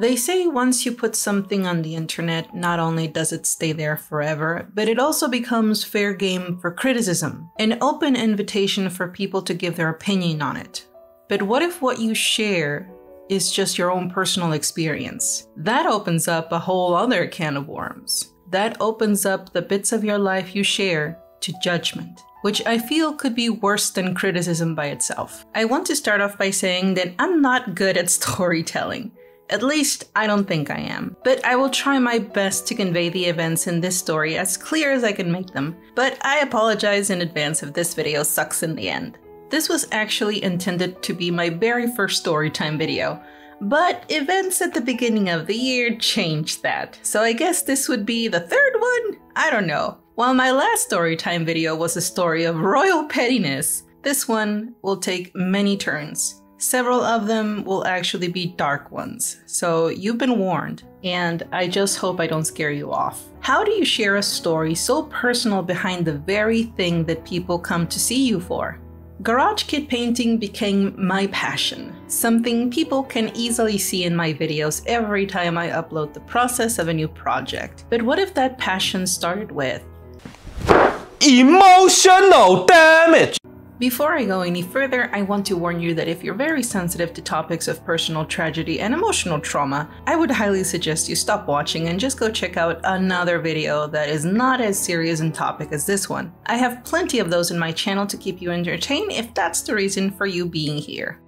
They say once you put something on the internet, not only does it stay there forever, but it also becomes fair game for criticism, an open invitation for people to give their opinion on it. But what if what you share is just your own personal experience? That opens up a whole other can of worms. That opens up the bits of your life you share to judgment, which I feel could be worse than criticism by itself. I want to start off by saying that I'm not good at storytelling. At least, I don't think I am. But I will try my best to convey the events in this story as clear as I can make them. But I apologize in advance if this video sucks in the end. This was actually intended to be my very first story time video, but events at the beginning of the year changed that. So I guess this would be the third one? I don't know. While my last story time video was a story of royal pettiness, this one will take many turns. Several of them will actually be dark ones, so you've been warned, and I just hope I don't scare you off. How do you share a story so personal behind the very thing that people come to see you for? Garage kit painting became my passion, something people can easily see in my videos every time I upload the process of a new project. But what if that passion started with emotional damage? Before I go any further, I want to warn you that if you're very sensitive to topics of personal tragedy and emotional trauma, I would highly suggest you stop watching and just go check out another video that is not as serious in topic as this one. I have plenty of those in my channel to keep you entertained if that's the reason for you being here.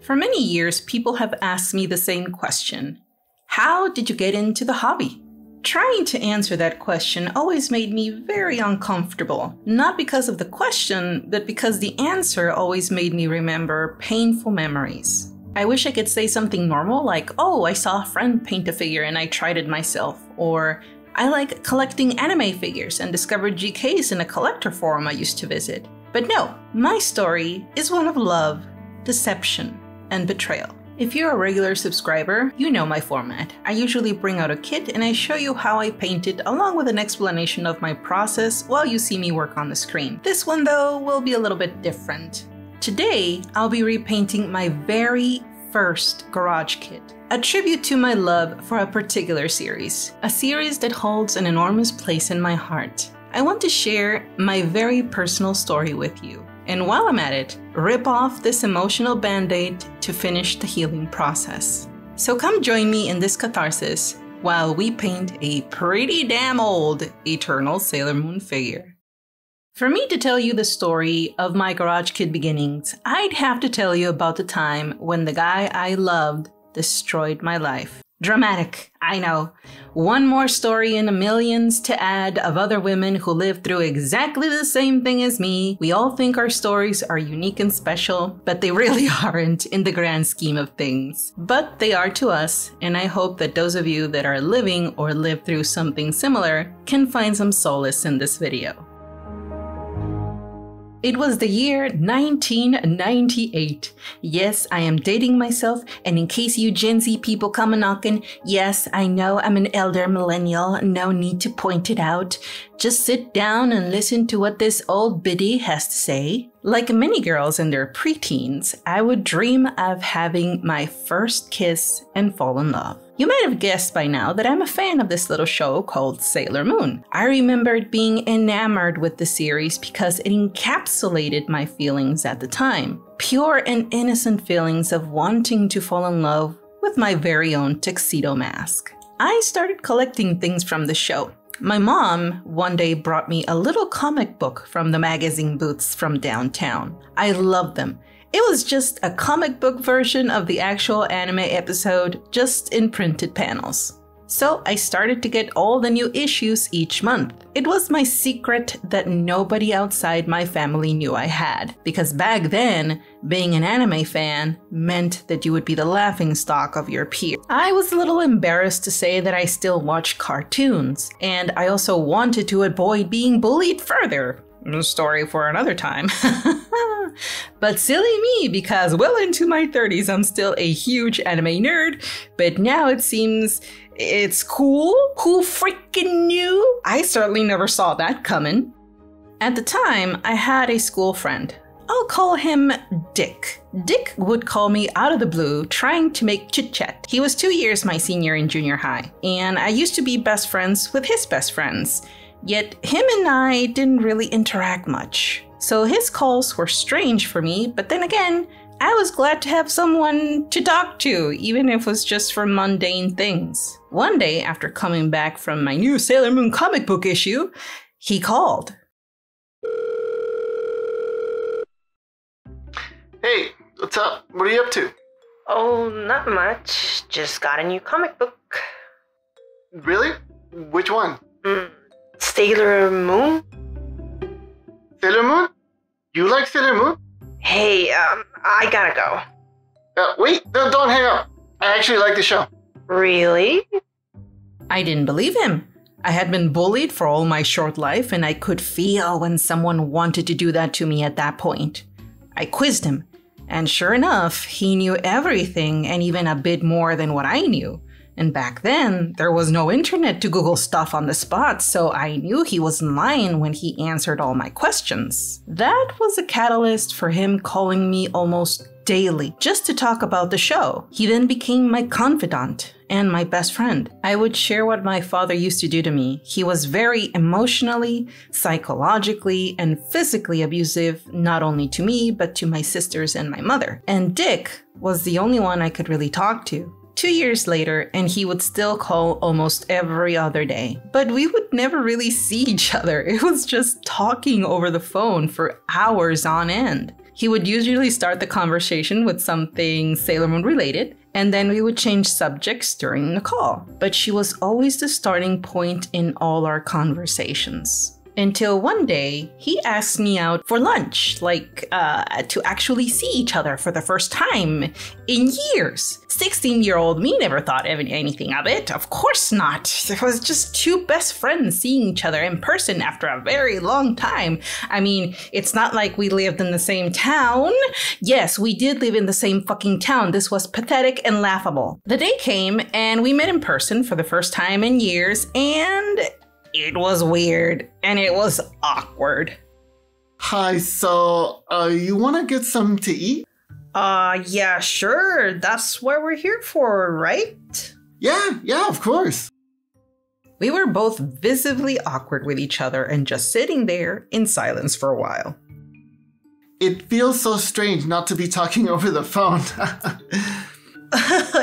For many years, people have asked me the same question. How did you get into the hobby? Trying to answer that question always made me very uncomfortable, not because of the question, but because the answer always made me remember painful memories. I wish I could say something normal like, oh, I saw a friend paint a figure and I tried it myself, or I like collecting anime figures and discovered GKs in a collector forum I used to visit. But no, my story is one of love, deception, and betrayal. If you're a regular subscriber, you know my format. I usually bring out a kit and I show you how I paint it along with an explanation of my process while you see me work on the screen. This one though will be a little bit different. Today, I'll be repainting my very first garage kit, a tribute to my love for a particular series, a series that holds an enormous place in my heart. I want to share my very personal story with you. And while I'm at it, rip off this emotional band-aid to finish the healing process. So come join me in this catharsis while we paint a pretty damn old Eternal Sailor Moon figure. For me to tell you the story of my garage kid beginnings, I'd have to tell you about the time when the guy I loved destroyed my life. Dramatic, I know. One more story in the millions to add of other women who lived through exactly the same thing as me. We all think our stories are unique and special, but they really aren't in the grand scheme of things. But they are to us, and I hope that those of you that are living or lived through something similar can find some solace in this video. It was the year 1998. Yes, I am dating myself, and in case you Gen Z people come a-knockin', yes, I know I'm an elder millennial, no need to point it out. Just sit down and listen to what this old biddy has to say. Like many girls in their preteens, I would dream of having my first kiss and fall in love. You might have guessed by now that I'm a fan of this little show called Sailor Moon. I remembered being enamored with the series because it encapsulated my feelings at the time. Pure and innocent feelings of wanting to fall in love with my very own tuxedo mask. I started collecting things from the show. My mom one day brought me a little comic book from the magazine booths from downtown. I loved them. It was just a comic book version of the actual anime episode, just in printed panels. So I started to get all the new issues each month. It was my secret that nobody outside my family knew I had, because back then, being an anime fan meant that you would be the laughingstock of your peers. I was a little embarrassed to say that I still watched cartoons, and I also wanted to avoid being bullied further. Story for another time. But silly me, because well into my 30s, I'm still a huge anime nerd, but now it seems it's cool. Who freaking knew? I certainly never saw that coming. At the time, I had a school friend. I'll call him Dick. Dick would call me out of the blue trying to make chit-chat. He was 2 years my senior in junior high, and I used to be best friends with his best friends. Yet him and I didn't really interact much. So his calls were strange for me, but then again, I was glad to have someone to talk to, even if it was just for mundane things. One day, after coming back from my new Sailor Moon comic book issue, he called. Hey, what's up? What are you up to? Oh, not much. Just got a new comic book. Really? Which one? Sailor Moon? Sailor Moon? You like Sailor Moon? Hey, I gotta go. Wait, don't hang up. I actually like the show. Really? I didn't believe him. I had been bullied for all my short life, and I could feel when someone wanted to do that to me at that point. I quizzed him, and sure enough, he knew everything and even a bit more than what I knew. And back then, there was no internet to Google stuff on the spot, so I knew he wasn't lying when he answered all my questions. That was a catalyst for him calling me almost daily just to talk about the show. He then became my confidant and my best friend. I would share what my father used to do to me. He was very emotionally, psychologically, and physically abusive, not only to me, but to my sisters and my mother. And Dick was the only one I could really talk to. 2 years later, and he would still call almost every other day. But we would never really see each other. It was just talking over the phone for hours on end. He would usually start the conversation with something Sailor Moon related, and then we would change subjects during the call. But she was always the starting point in all our conversations. Until one day, he asked me out for lunch, like to actually see each other for the first time in years. 16-year-old me never thought anything of it. Of course not. It was just two best friends seeing each other in person after a very long time. I mean, it's not like we lived in the same town. Yes, we did live in the same fucking town. This was pathetic and laughable. The day came and we met in person for the first time in years, and it was weird, and it was awkward. Hi, so, you wanna get something to eat? Yeah, sure. That's what we're here for, right? Yeah, of course. We were both visibly awkward with each other and just sitting there in silence for a while. It feels so strange not to be talking over the phone.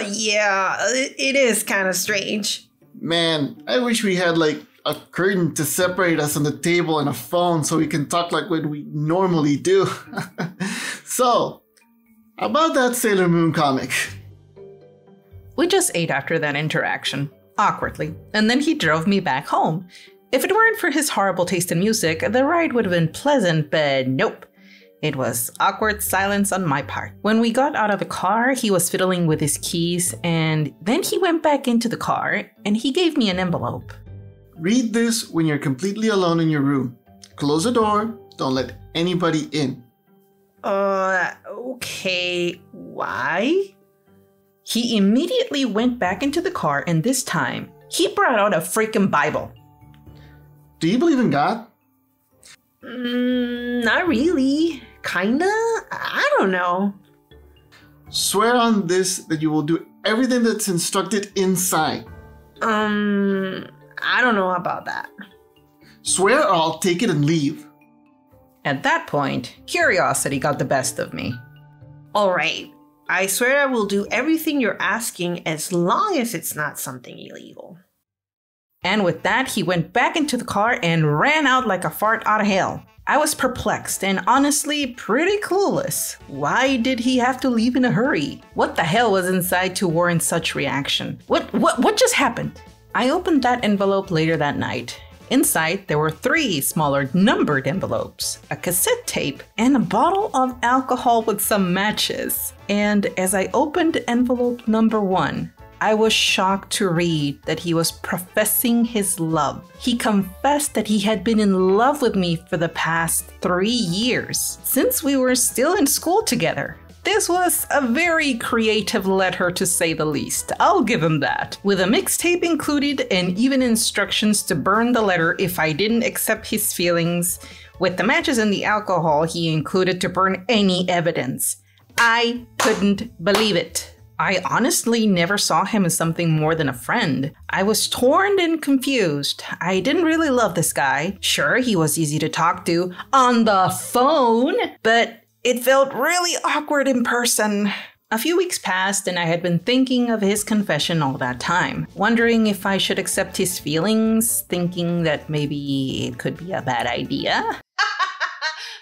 Yeah, it is kind of strange. Man, I wish we had, like, a curtain to separate us on the table and a phone so we can talk like what we normally do. So, how about that Sailor Moon comic? We just ate after that interaction, awkwardly, and then he drove me back home. If it weren't for his horrible taste in music, the ride would have been pleasant, but nope. It was awkward silence on my part. When we got out of the car, he was fiddling with his keys, and then he went back into the car and he gave me an envelope. Read this when you're completely alone in your room. Close the door. Don't let anybody in. Okay. Why? He immediately went back into the car, and this time, he brought out a freaking Bible. Do you believe in God? Not really. Kinda? I don't know. Swear on this that you will do everything that's instructed inside. I don't know about that. Swear or I'll take it and leave. At that point, curiosity got the best of me. All right, I swear I will do everything you're asking as long as it's not something illegal. And with that, he went back into the car and ran out like a fart out of hell. I was perplexed and honestly pretty clueless. Why did he have to leave in a hurry? What the hell was inside to warrant such reaction? What just happened? I opened that envelope later that night. Inside, there were three smaller numbered envelopes, a cassette tape, and a bottle of alcohol with some matches. And as I opened envelope number one, I was shocked to read that he was professing his love. He confessed that he had been in love with me for the past 3 years, since we were still in school together. This was a very creative letter, to say the least. I'll give him that. With a mixtape included and even instructions to burn the letter if I didn't accept his feelings, With the matches and the alcohol he included to burn any evidence. I couldn't believe it. I honestly never saw him as something more than a friend. I was torn and confused. I didn't really love this guy. Sure, he was easy to talk to on the phone, but it felt really awkward in person. A few weeks passed and I had been thinking of his confession all that time, wondering if I should accept his feelings, thinking that maybe it could be a bad idea.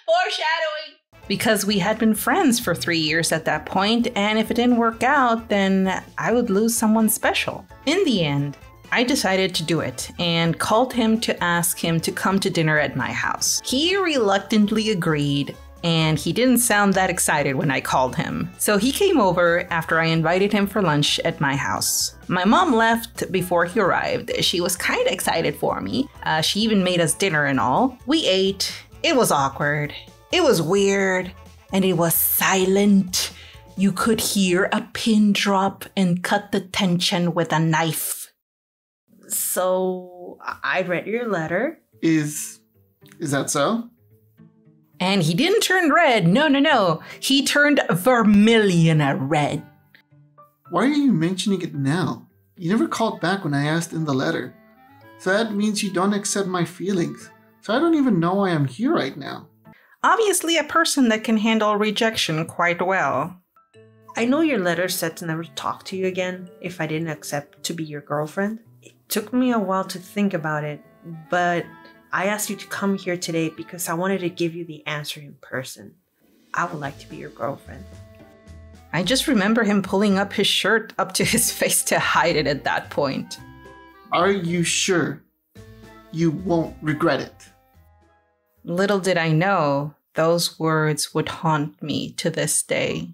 Foreshadowing! Because we had been friends for 3 years at that point, and if it didn't work out, then I would lose someone special. In the end, I decided to do it and called him to ask him to come to dinner at my house. He reluctantly agreed. And he didn't sound that excited when I called him. So he came over after I invited him for lunch at my house. My mom left before he arrived. She was kind of excited for me. She even made us dinner and all. We ate. It was awkward. It was weird. And it was silent. You could hear a pin drop and cut the tension with a knife. So I read your letter. Is that so? And he didn't turn red. No, no, no. He turned vermilion red. Why are you mentioning it now? You never called back when I asked in the letter. So that means you don't accept my feelings. So I don't even know why I'm here right now. Obviously a person that can handle rejection quite well. I know your letter said to never talk to you again if I didn't accept to be your girlfriend. It took me a while to think about it, but I asked you to come here today because I wanted to give you the answer in person. I would like to be your girlfriend. I just remember him pulling up his shirt up to his face to hide it at that point. Are you sure you won't regret it? Little did I know those words would haunt me to this day.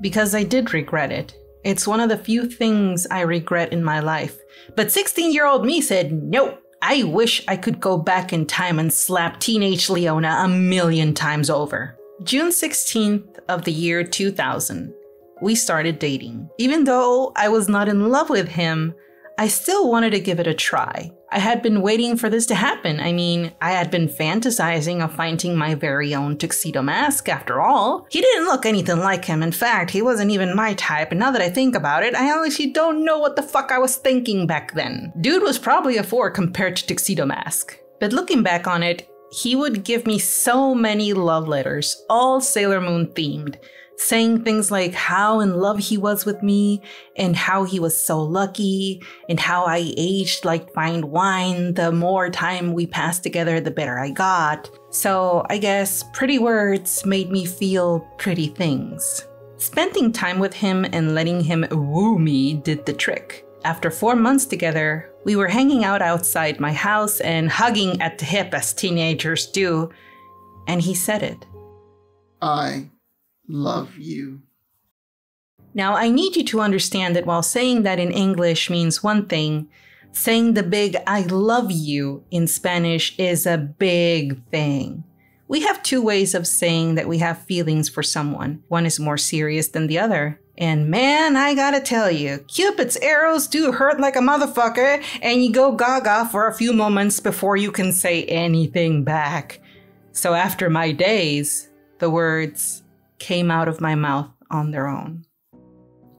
Because I did regret it. It's one of the few things I regret in my life. But 16-year-old me said no. I wish I could go back in time and slap teenage Leona a million times over. June 16th of the year 2000, we started dating. Even though I was not in love with him, I still wanted to give it a try. I had been waiting for this to happen. I mean, I had been fantasizing of finding my very own tuxedo mask after all. He didn't look anything like him. In fact, he wasn't even my type. And now that I think about it, I honestly don't know what the fuck I was thinking back then. Dude was probably a 4 compared to Tuxedo Mask. But looking back on it, he would give me so many love letters, all Sailor Moon themed, saying things like how in love he was with me and how he was so lucky and how I aged like fine wine. The more time we passed together, the better I got. So I guess pretty words made me feel pretty things. Spending time with him and letting him woo me did the trick. After 4 months together, we were hanging out outside my house and hugging at the hip as teenagers do. And he said it. I love you. Now, I need you to understand that while saying that in English means one thing, saying the big I love you in Spanish is a big thing. We have two ways of saying that we have feelings for someone. One is more serious than the other. And man, I gotta tell you, Cupid's arrows do hurt like a motherfucker, and you go gaga for a few moments before you can say anything back. So after my days, the words came out of my mouth on their own.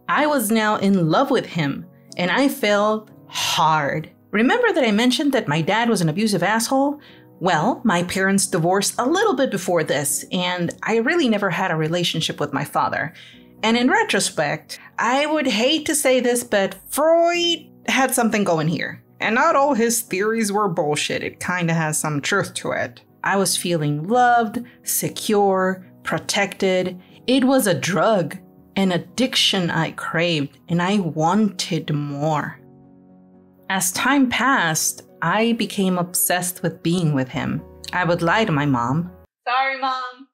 I was now in love with him, and I fell hard. Remember that I mentioned that my dad was an abusive asshole? Well, my parents divorced a little bit before this, and I really never had a relationship with my father. And in retrospect, I would hate to say this, but Freud had something going here. And not all his theories were bullshit. It kind of has some truth to it. I was feeling loved, secure, protected. It was a drug, an addiction I craved, and I wanted more. As time passed, I became obsessed with being with him. I would lie to my mom. Sorry, Mom.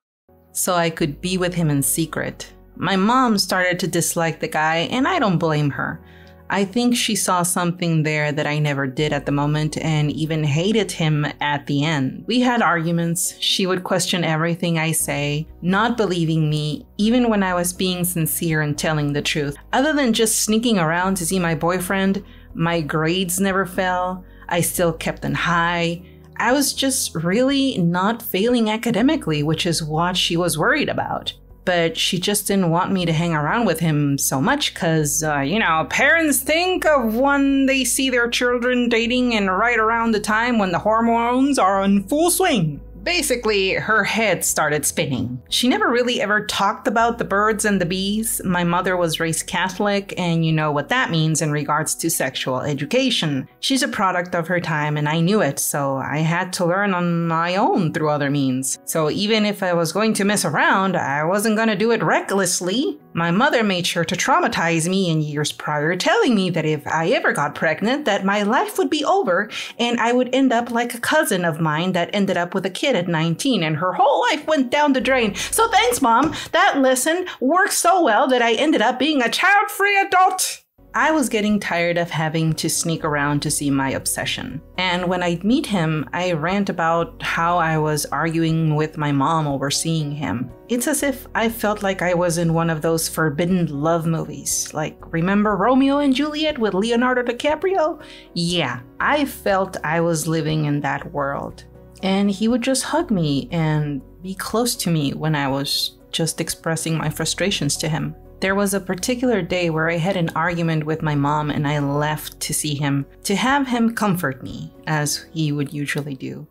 So I could be with him in secret. My mom started to dislike the guy, and I don't blame her. I think she saw something there that I never did at the moment and even hated him at the end. We had arguments. She would question everything I say, not believing me, even when I was being sincere and telling the truth. Other than just sneaking around to see my boyfriend, my grades never fell. I still kept them high. I was just really not failing academically, which is what she was worried about. But she just didn't want me to hang around with him so much because, you know, parents think of when they see their children dating and right around the time when the hormones are in full swing. Basically, her head started spinning. She never really ever talked about the birds and the bees. My mother was raised Catholic, and you know what that means in regards to sexual education. She's a product of her time, and I knew it, so I had to learn on my own through other means. So even if I was going to mess around, I wasn't going to do it recklessly. My mother made sure to traumatize me in years prior, telling me that if I ever got pregnant, that my life would be over, and I would end up like a cousin of mine that ended up with a kid at 19 and her whole life went down the drain. So thanks, Mom. That lesson worked so well that I ended up being a child-free adult. I was getting tired of having to sneak around to see my obsession. And when I'd meet him, I rant about how I was arguing with my mom over seeing him. It's as if I felt like I was in one of those forbidden love movies. Like, remember Romeo and Juliet with Leonardo DiCaprio? Yeah, I felt I was living in that world. And he would just hug me and be close to me when I was just expressing my frustrations to him. There was a particular day where I had an argument with my mom and I left to see him, to have him comfort me, as he would usually do.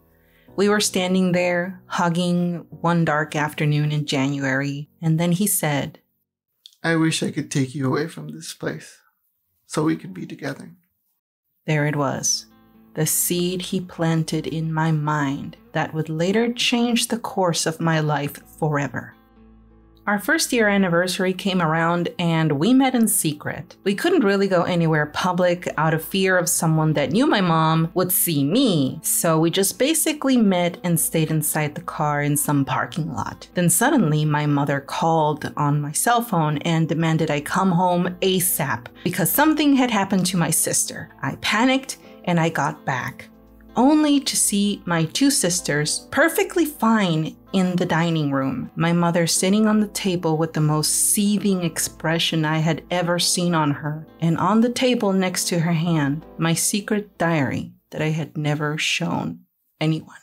We were standing there, hugging one dark afternoon in January, and then he said, "I wish I could take you away from this place so we could be together." There it was. The seed he planted in my mind that would later change the course of my life forever. Our first year anniversary came around and we met in secret. We couldn't really go anywhere public out of fear of someone that knew my mom would see me. So we just basically met and stayed inside the car in some parking lot. Then suddenly my mother called on my cell phone and demanded I come home ASAP because something had happened to my sister. I panicked and I got back, only to see my two sisters perfectly fine in the dining room. My mother sitting on the table with the most seething expression I had ever seen on her, and on the table next to her hand, my secret diary that I had never shown anyone.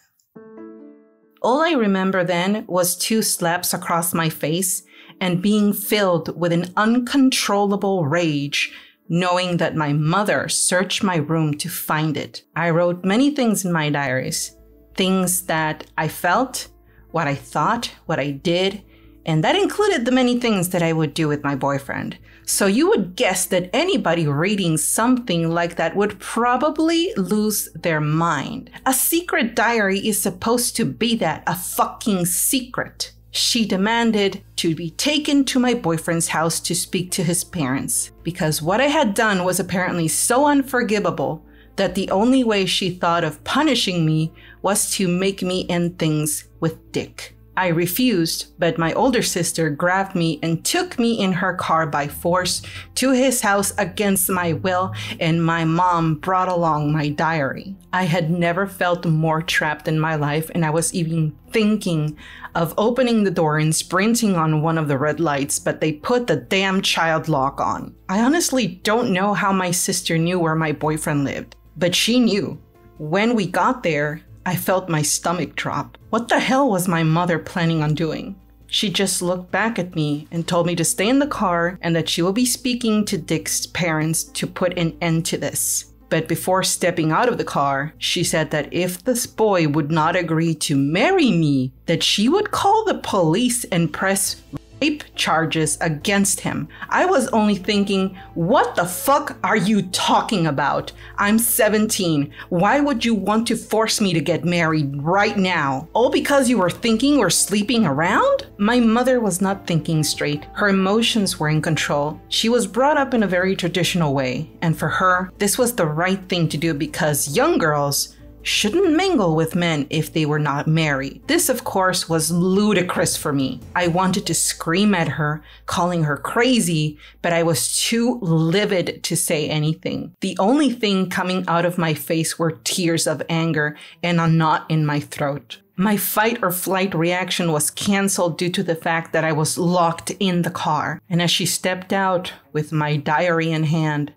All I remember then was two slaps across my face and being filled with an uncontrollable rage, knowing that my mother searched my room to find it. I wrote many things in my diaries, things that I felt, what I thought, what I did, and that included the many things that I would do with my boyfriend. So you would guess that anybody reading something like that would probably lose their mind. A secret diary is supposed to be that, a fucking secret. She demanded to be taken to my boyfriend's house to speak to his parents because what I had done was apparently so unforgivable that the only way she thought of punishing me was to make me end things with dick. I refused, but my older sister grabbed me and took me in her car by force to his house against my will, and my mom brought along my diary. I had never felt more trapped in my life, and I was even thinking of opening the door and sprinting on one of the red lights, but they put the damn child lock on. I honestly don't know how my sister knew where my boyfriend lived, but she knew. When we got there, I felt my stomach drop. What the hell was my mother planning on doing? She just looked back at me and told me to stay in the car and that she will be speaking to Dick's parents to put an end to this. But before stepping out of the car, she said that if this boy would not agree to marry me, that she would call the police and press rape charges against him. I was only thinking, what the fuck are you talking about? I'm 17. Why would you want to force me to get married right now? All because you were thinking or sleeping around? My mother was not thinking straight. Her emotions were in control. She was brought up in a very traditional way, and for her, this was the right thing to do because young girls shouldn't mingle with men if they were not married. This, of course, was ludicrous for me. I wanted to scream at her, calling her crazy, but I was too livid to say anything. The only thing coming out of my face were tears of anger and a knot in my throat. My fight or flight reaction was canceled due to the fact that I was locked in the car. And as she stepped out with my diary in hand,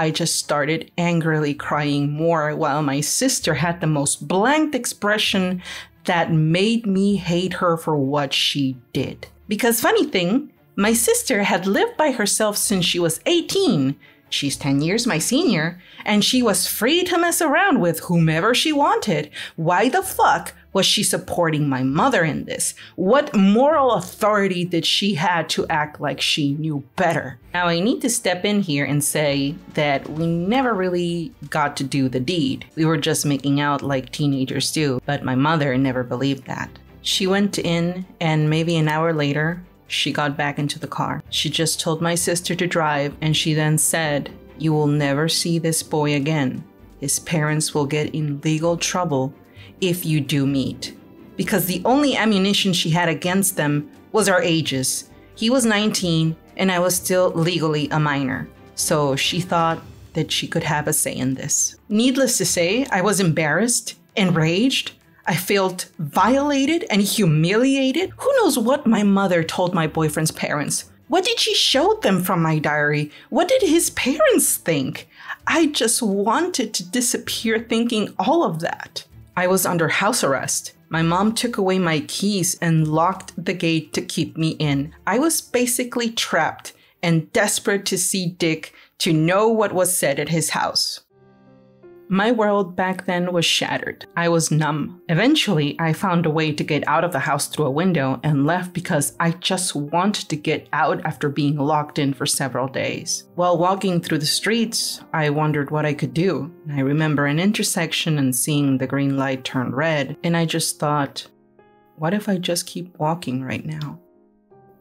I just started angrily crying more, while my sister had the most blank expression that made me hate her for what she did. Because funny thing, my sister had lived by herself since she was 18. She's 10 years my senior, and she was free to mess around with whomever she wanted. Why the fuck was she supporting my mother in this? What moral authority did she have to act like she knew better? Now I need to step in here and say that we never really got to do the deed. We were just making out like teenagers do, but my mother never believed that. She went in, and maybe an hour later, she got back into the car. She just told my sister to drive, and she then said, "You will never see this boy again. His parents will get in legal trouble if you do meet." Because the only ammunition she had against them was our ages. He was 19, and I was still legally a minor. So she thought that she could have a say in this. Needless to say, I was embarrassed, enraged, I felt violated and humiliated. Who knows what my mother told my boyfriend's parents? What did she show them from my diary? What did his parents think? I just wanted to disappear thinking all of that. I was under house arrest. My mom took away my keys and locked the gate to keep me in. I was basically trapped and desperate to see Dick, to know what was said at his house. My world back then was shattered. I was numb. Eventually, I found a way to get out of the house through a window and left because I just wanted to get out after being locked in for several days. While walking through the streets, I wondered what I could do. I remember an intersection and seeing the green light turn red, and I just thought, what if I just keep walking right now?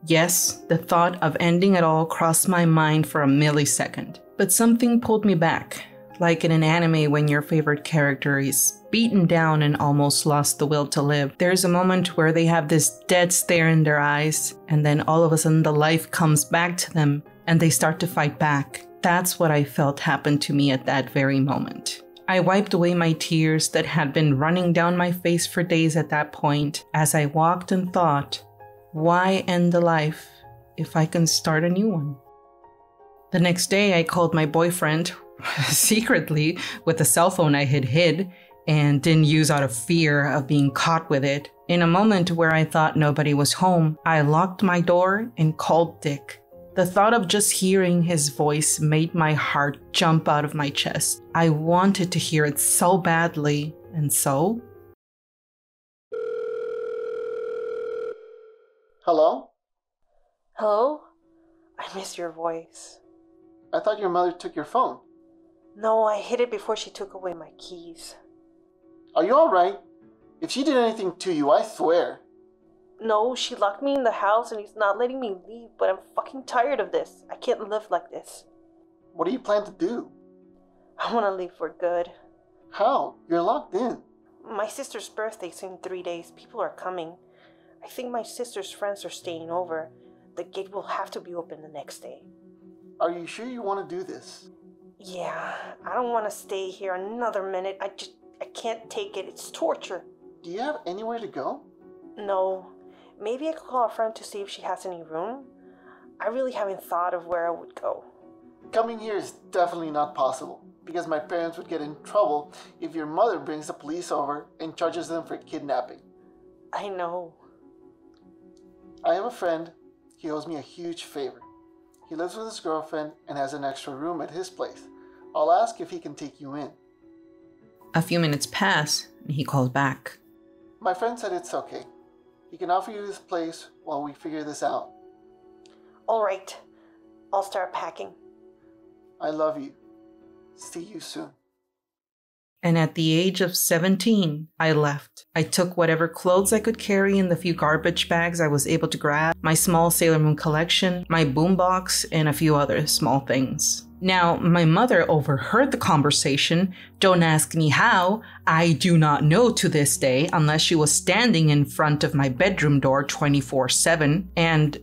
Yes, the thought of ending it all crossed my mind for a millisecond, but something pulled me back. Like in an anime when your favorite character is beaten down and almost lost the will to live. There's a moment where they have this dead stare in their eyes, and then all of a sudden the life comes back to them and they start to fight back. That's what I felt happened to me at that very moment. I wiped away my tears that had been running down my face for days at that point as I walked and thought, why end a life if I can start a new one? The next day I called my boyfriend, secretly with a cell phone I had hid and didn't use out of fear of being caught with it. In a moment where I thought nobody was home, I locked my door and called Dick. The thought of just hearing his voice made my heart jump out of my chest. I wanted to hear it so badly, and so... Hello? Hello? I miss your voice. I thought your mother took your phone. No, I hid it before she took away my keys. Are you all right? If she did anything to you, I swear. No, she locked me in the house and he's not letting me leave, but I'm fucking tired of this. I can't live like this. What do you plan to do? I want to leave for good. How? You're locked in. My sister's birthday's in 3 days. People are coming. I think my sister's friends are staying over. The gate will have to be open the next day. Are you sure you want to do this? Yeah, I don't want to stay here another minute. I can't take it. It's torture. Do you have anywhere to go? No. Maybe I could call a friend to see if she has any room. I really haven't thought of where I would go. Coming here is definitely not possible, because my parents would get in trouble if your mother brings the police over and charges them for kidnapping. I know. I have a friend. He owes me a huge favor. He lives with his girlfriend and has an extra room at his place. I'll ask if he can take you in. A few minutes pass, and he calls back. My friend said it's okay. He can offer you this place while we figure this out. All right. I'll start packing. I love you. See you soon. And at the age of 17, I left. I took whatever clothes I could carry and the few garbage bags I was able to grab, my small Sailor Moon collection, my boombox, and a few other small things. Now, my mother overheard the conversation. Don't ask me how. I do not know to this day, unless she was standing in front of my bedroom door 24/7. And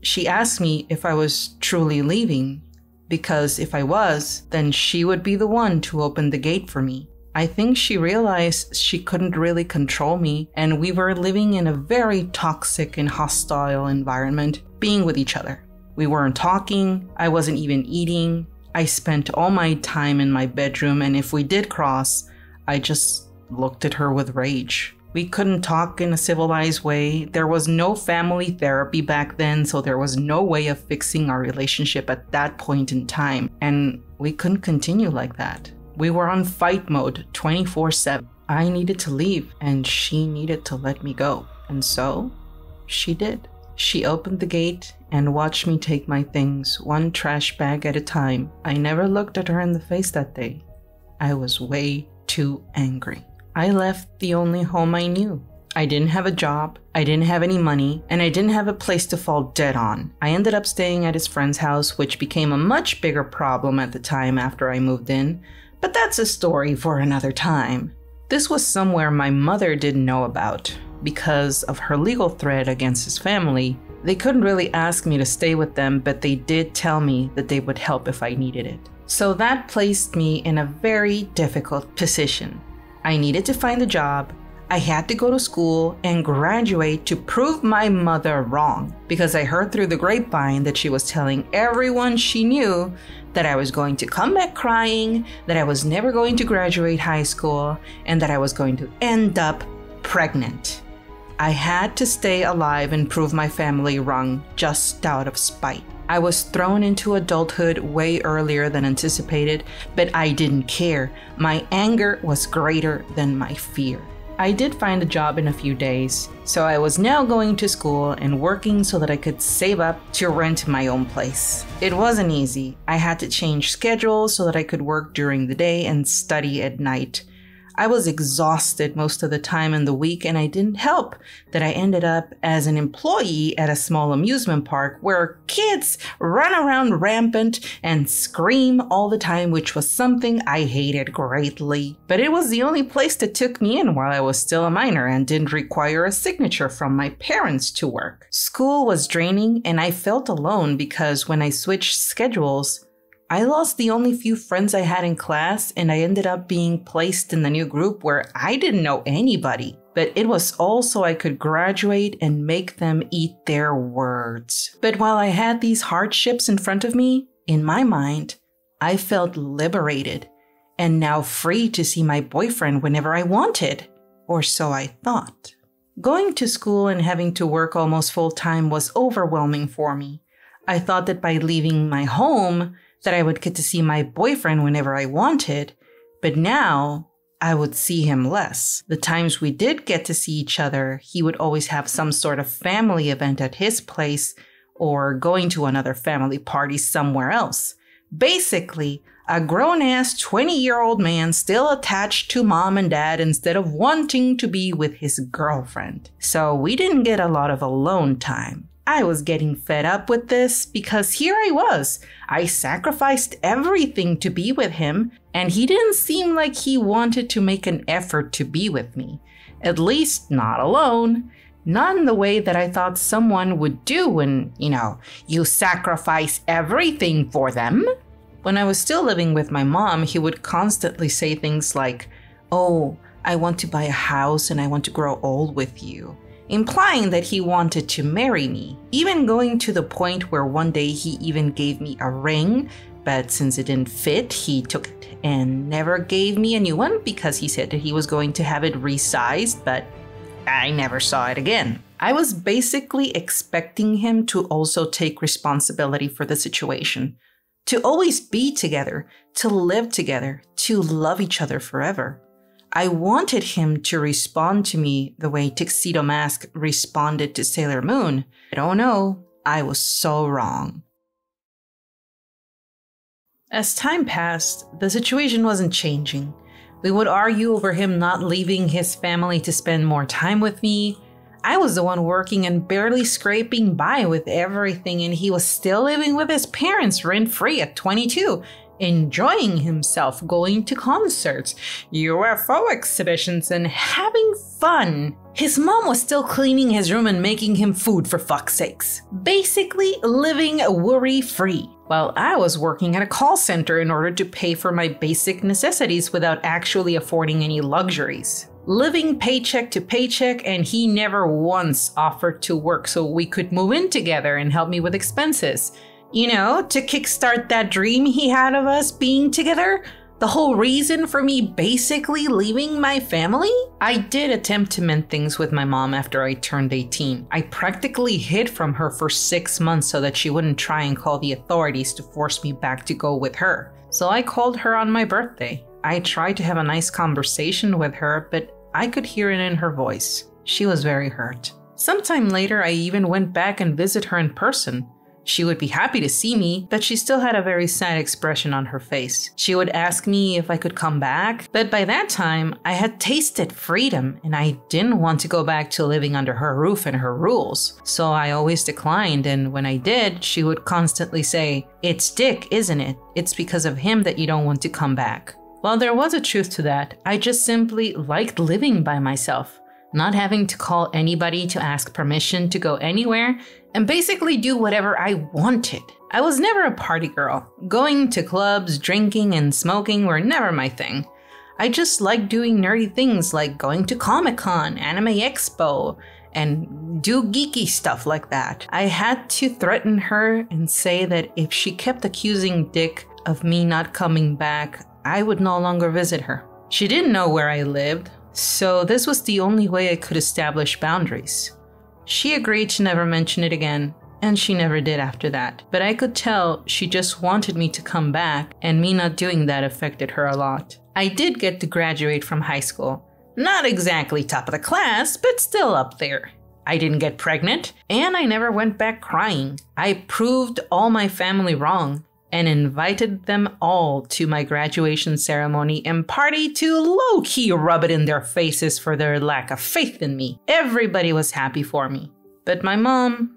she asked me if I was truly leaving, because if I was, then she would be the one to open the gate for me. I think she realized she couldn't really control me, and we were living in a very toxic and hostile environment, being with each other. We weren't talking, I wasn't even eating, I spent all my time in my bedroom, and if we did cross, I just looked at her with rage. We couldn't talk in a civilized way. There was no family therapy back then, so there was no way of fixing our relationship at that point in time. And we couldn't continue like that. We were on fight mode 24/7. I needed to leave, and she needed to let me go. And so she did. She opened the gate and watched me take my things, one trash bag at a time. I never looked at her in the face that day. I was way too angry. I left the only home I knew. I didn't have a job, I didn't have any money, and I didn't have a place to fall dead on. I ended up staying at his friend's house, which became a much bigger problem at the time after I moved in, but that's a story for another time. This was somewhere my mother didn't know about. Because of her legal threat against his family, they couldn't really ask me to stay with them, but they did tell me that they would help if I needed it. So that placed me in a very difficult position. I needed to find a job, I had to go to school and graduate to prove my mother wrong, because I heard through the grapevine that she was telling everyone she knew that I was going to come back crying, that I was never going to graduate high school, and that I was going to end up pregnant. I had to stay alive and prove my family wrong just out of spite. I was thrown into adulthood way earlier than anticipated, but I didn't care. My anger was greater than my fear. I did find a job in a few days, so I was now going to school and working so that I could save up to rent my own place. It wasn't easy. I had to change schedules so that I could work during the day and study at night. I was exhausted most of the time in the week, and I didn't help that I ended up as an employee at a small amusement park where kids run around rampant and scream all the time, which was something I hated greatly. But it was the only place that took me in while I was still a minor and didn't require a signature from my parents to work. School was draining, and I felt alone because when I switched schedules, I lost the only few friends I had in class, and I ended up being placed in the new group where I didn't know anybody. But it was all so I could graduate and make them eat their words. But while I had these hardships in front of me, in my mind, I felt liberated and now free to see my boyfriend whenever I wanted, or so I thought. Going to school and having to work almost full-time was overwhelming for me. I thought that by leaving my home, that I would get to see my boyfriend whenever I wanted, but now I would see him less. The times we did get to see each other, he would always have some sort of family event at his place or going to another family party somewhere else. Basically, a grown-ass 20-year-old man still attached to mom and dad instead of wanting to be with his girlfriend. So we didn't get a lot of alone time. I was getting fed up with this because here I was. I sacrificed everything to be with him, and he didn't seem like he wanted to make an effort to be with me. At least not alone. Not in the way that I thought someone would do when, you sacrifice everything for them. When I was still living with my mom, he would constantly say things like, "Oh, I want to buy a house and I want to grow old with you," implying that he wanted to marry me, even going to the point where one day he even gave me a ring, but since it didn't fit, he took it and never gave me a new one because he said that he was going to have it resized, but I never saw it again. I was basically expecting him to also take responsibility for the situation, to always be together, to live together, to love each other forever. I wanted him to respond to me the way Tuxedo Mask responded to Sailor Moon. But oh no, I was so wrong. As time passed, the situation wasn't changing. We would argue over him not leaving his family to spend more time with me. I was the one working and barely scraping by with everything, and he was still living with his parents rent-free at 22. Enjoying himself, going to concerts, UFO exhibitions, and having fun. His mom was still cleaning his room and making him food, for fuck's sakes. Basically living worry-free, while I was working at a call center in order to pay for my basic necessities without actually affording any luxuries. Living paycheck to paycheck, and he never once offered to work so we could move in together and help me with expenses. you know, to kickstart that dream he had of us being together. The whole reason for me basically leaving my family? I did attempt to mend things with my mom after I turned 18. I practically hid from her for 6 months so that she wouldn't try and call the authorities to force me back to go with her. So I called her on my birthday. I tried to have a nice conversation with her, but I could hear it in her voice. She was very hurt. Sometime later, I even went back and visited her in person. She would be happy to see me, but she still had a very sad expression on her face. She would ask me if I could come back, but by that time, I had tasted freedom and I didn't want to go back to living under her roof and her rules. So I always declined, and when I did, she would constantly say, "It's Dick, isn't it? It's because of him that you don't want to come back." While there was a truth to that, I just simply liked living by myself, not having to call anybody to ask permission to go anywhere, and basically do whatever I wanted. I was never a party girl. Going to clubs, drinking, and smoking were never my thing. I just liked doing nerdy things like going to Comic-Con, Anime Expo, and do geeky stuff like that. I had to threaten her and say that if she kept accusing Dick of me not coming back, I would no longer visit her. She didn't know where I lived, so this was the only way I could establish boundaries. She agreed to never mention it again, and she never did after that. But I could tell she just wanted me to come back, and me not doing that affected her a lot. I did get to graduate from high school. Not exactly top of the class, but still up there. I didn't get pregnant, and I never went back crying. I proved all my family wrong, and invited them all to my graduation ceremony and party to low-key rub it in their faces for their lack of faith in me. Everybody was happy for me. But my mom,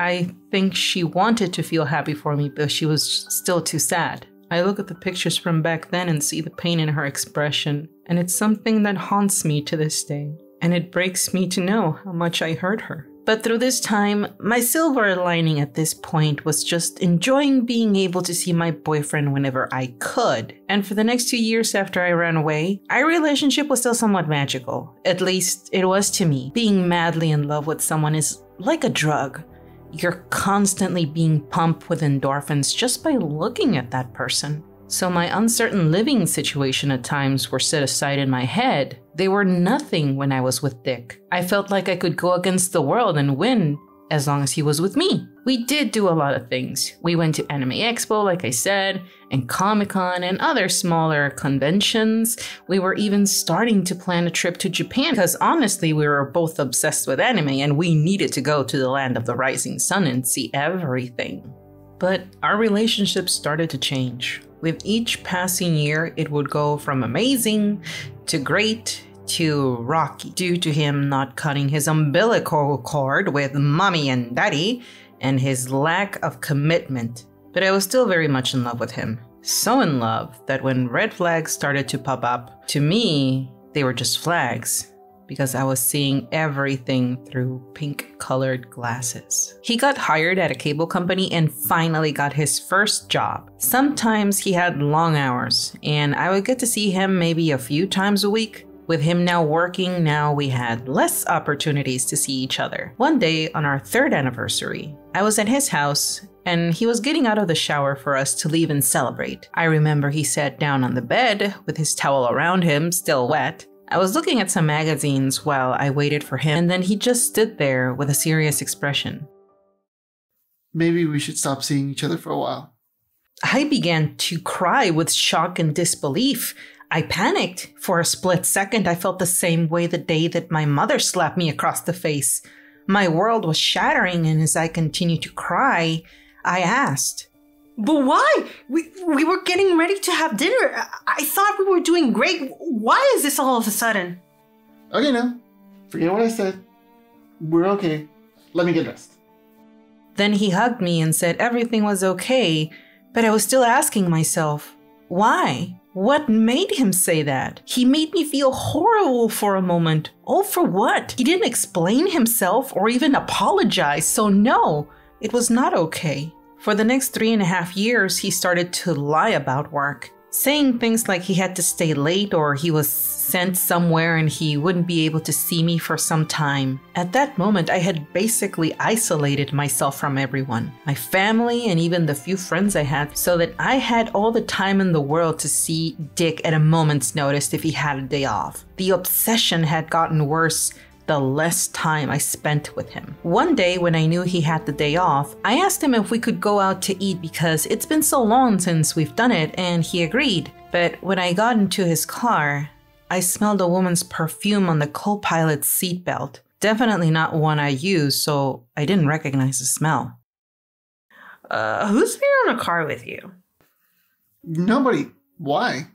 I think she wanted to feel happy for me, but she was still too sad. I look at the pictures from back then and see the pain in her expression, and it's something that haunts me to this day, and it breaks me to know how much I hurt her. But through this time, my silver lining at this point was just enjoying being able to see my boyfriend whenever I could. And for the next 2 years after I ran away, our relationship was still somewhat magical. At least it was to me. Being madly in love with someone is like a drug. You're constantly being pumped with endorphins just by looking at that person. So my uncertain living situation at times were set aside in my head. They were nothing when I was with Dick. I felt like I could go against the world and win as long as he was with me. We did do a lot of things. We went to Anime Expo, like I said, and Comic-Con and other smaller conventions. We were even starting to plan a trip to Japan because honestly, we were both obsessed with anime and we needed to go to the land of the rising sun and see everything. But our relationship started to change. With each passing year, it would go from amazing to great to rocky due to him not cutting his umbilical cord with mommy and daddy and his lack of commitment. But I was still very much in love with him. So in love that when red flags started to pop up, to me, they were just flags because I was seeing everything through pink-colored glasses. He got hired at a cable company and finally got his first job. Sometimes he had long hours, and I would get to see him maybe a few times a week. With him now working, now we had less opportunities to see each other. One day, on our third anniversary, I was at his house, and he was getting out of the shower for us to leave and celebrate. I remember he sat down on the bed with his towel around him, still wet. I was looking at some magazines while I waited for him, and then he just stood there with a serious expression. Maybe we should stop seeing each other for a while. I began to cry with shock and disbelief. I panicked. For a split second, I felt the same way the day that my mother slapped me across the face. My world was shattering, and as I continued to cry, I asked, "But why? We were getting ready to have dinner. I thought we were doing great. Why is this all of a sudden?" "Okay now, forget what I said. We're okay. Let me get dressed." Then he hugged me and said everything was okay, but I was still asking myself, why? What made him say that? He made me feel horrible for a moment. All for what? He didn't explain himself or even apologize, so no, it was not okay. For the next 3.5 years, he started to lie about work. saying things like he had to stay late or he was sent somewhere and he wouldn't be able to see me for some time. At that moment, I had basically isolated myself from everyone, my family and even the few friends I had, so that I had all the time in the world to see Dick at a moment's notice if he had a day off. The obsession had gotten worse the less time I spent with him. One day when I knew he had the day off, I asked him if we could go out to eat because it's been so long since we've done it, and he agreed. But when I got into his car, I smelled a woman's perfume on the co-pilot's seatbelt. Definitely not one I used, so I didn't recognize the smell. Who's been in a car with you? Nobody. Why?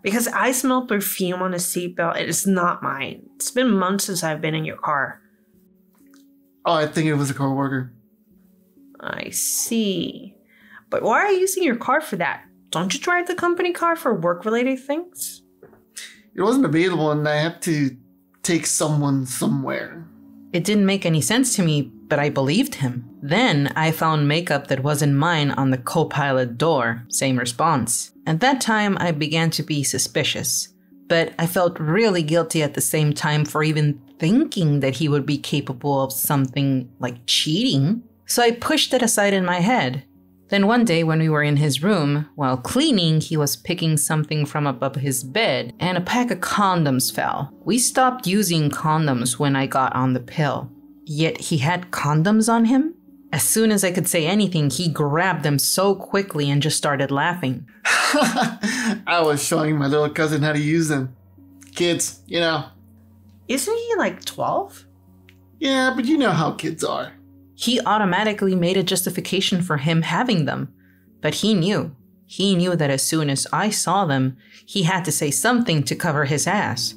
Because I smell perfume on a seatbelt and it's not mine. It's been months since I've been in your car. Oh, I think it was a coworker. I see. But why are you using your car for that? Don't you drive the company car for work-related things? It wasn't available and I had to take someone somewhere. It didn't make any sense to me, but I believed him. Then I found makeup that wasn't mine on the co-pilot door. Same response. At that time, I began to be suspicious, but I felt really guilty at the same time for even thinking that he would be capable of something like cheating. So I pushed it aside in my head. Then one day when we were in his room, while cleaning, he was picking something from above his bed and a pack of condoms fell. We stopped using condoms when I got on the pill. Yet he had condoms on him? As soon as I could say anything, he grabbed them so quickly and just started laughing. I was showing my little cousin how to use them. Kids, you know. Isn't he like 12? Yeah, but you know how kids are. He automatically made a justification for him having them. But he knew. He knew that as soon as I saw them, he had to say something to cover his ass.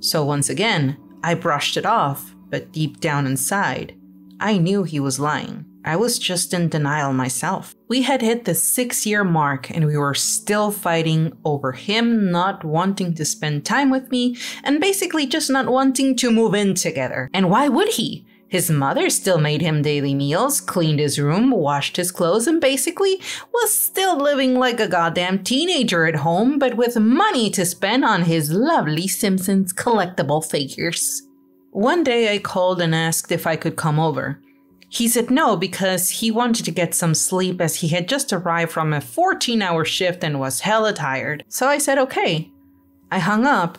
So once again, I brushed it off. But deep down inside, I knew he was lying. I was just in denial myself. We had hit the 6-year mark and we were still fighting over him not wanting to spend time with me and basically just not wanting to move in together. And why would he? His mother still made him daily meals, cleaned his room, washed his clothes, and basically was still living like a goddamn teenager at home, but with money to spend on his lovely Simpsons collectible figures. One day I called and asked if I could come over. He said no because he wanted to get some sleep as he had just arrived from a 14-hour shift and was hella tired. So I said okay. I hung up,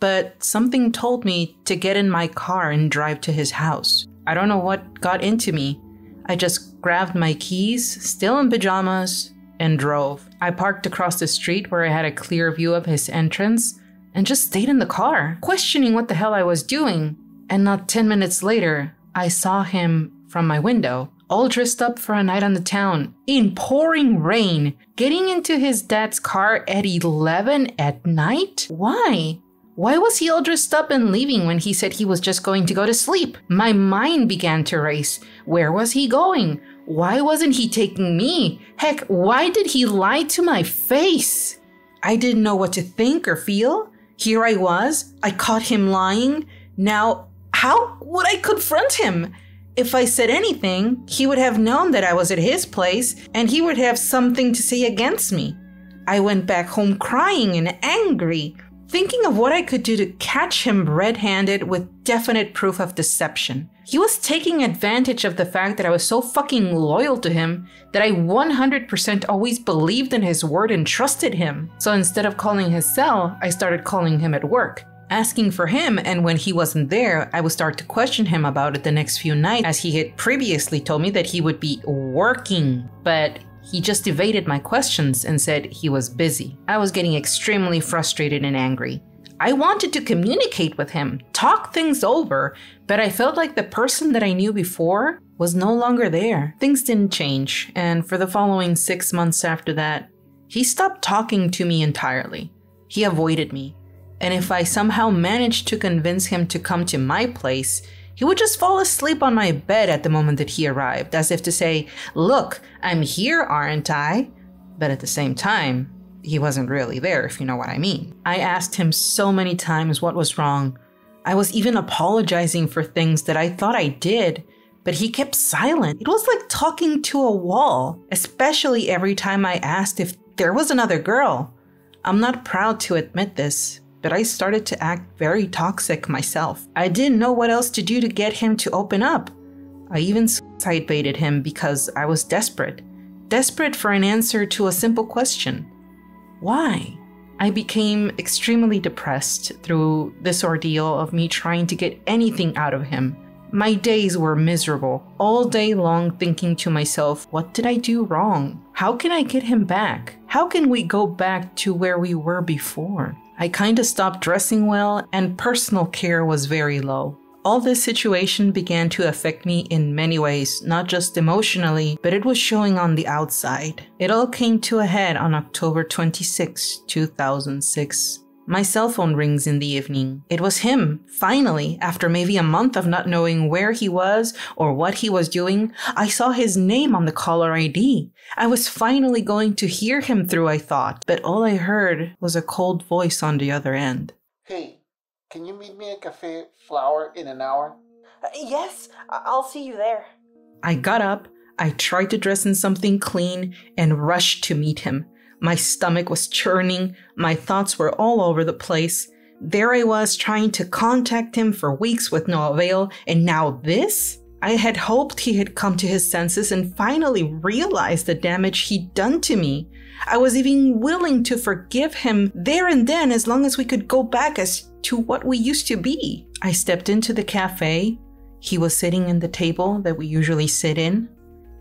but something told me to get in my car and drive to his house. I don't know what got into me. I just grabbed my keys, still in pajamas, and drove. I parked across the street where I had a clear view of his entrance and just stayed in the car, questioning what the hell I was doing. And not 10 minutes later, I saw him from my window, all dressed up for a night on the town, in pouring rain, getting into his dad's car at 11 at night? Why? Why was he all dressed up and leaving when he said he was just going to go to sleep? My mind began to race. Where was he going? Why wasn't he taking me? Heck, why did he lie to my face? I didn't know what to think or feel. Here I was, I caught him lying. Now, how would I confront him? If I said anything, he would have known that I was at his place and he would have something to say against me. I went back home crying and angry, thinking of what I could do to catch him red-handed with definite proof of deception. He was taking advantage of the fact that I was so fucking loyal to him that I 100% always believed in his word and trusted him. So instead of calling his cell, I started calling him at work, asking for him, and when he wasn't there, I would start to question him about it the next few nights, as he had previously told me that he would be working, but he just evaded my questions and said he was busy. I was getting extremely frustrated and angry. I wanted to communicate with him, talk things over, but I felt like the person that I knew before was no longer there. Things didn't change, and for the following 6 months after that, he stopped talking to me entirely. He avoided me. And if I somehow managed to convince him to come to my place, he would just fall asleep on my bed at the moment that he arrived, as if to say, "Look, I'm here, aren't I?" But at the same time, he wasn't really there, if you know what I mean. I asked him so many times what was wrong. I was even apologizing for things that I thought I did, but he kept silent. It was like talking to a wall, especially every time I asked if there was another girl. I'm not proud to admit this, but I started to act very toxic myself. I didn't know what else to do to get him to open up. I even suicide baited him because I was desperate for an answer to a simple question. Why? I became extremely depressed through this ordeal of me trying to get anything out of him. My days were miserable, all day long thinking to myself, what did I do wrong? How can I get him back? How can we go back to where we were before? I kinda stopped dressing well and personal care was very low. All this situation began to affect me in many ways, not just emotionally, but it was showing on the outside. It all came to a head on October 26, 2006. My cell phone rings in the evening. It was him. Finally, after maybe a month of not knowing where he was or what he was doing, I saw his name on the caller ID. I was finally going to hear him through, I thought, but all I heard was a cold voice on the other end. Hey, can you meet me at Cafe Flower in an hour? Yes, I'll see you there. I got up, I tried to dress in something clean, and rushed to meet him. My stomach was churning, my thoughts were all over the place. There I was trying to contact him for weeks with no avail, and now this? I had hoped he had come to his senses and finally realized the damage he'd done to me. I was even willing to forgive him there and then as long as we could go back as to what we used to be. I stepped into the cafe. He was sitting in the table that we usually sit in.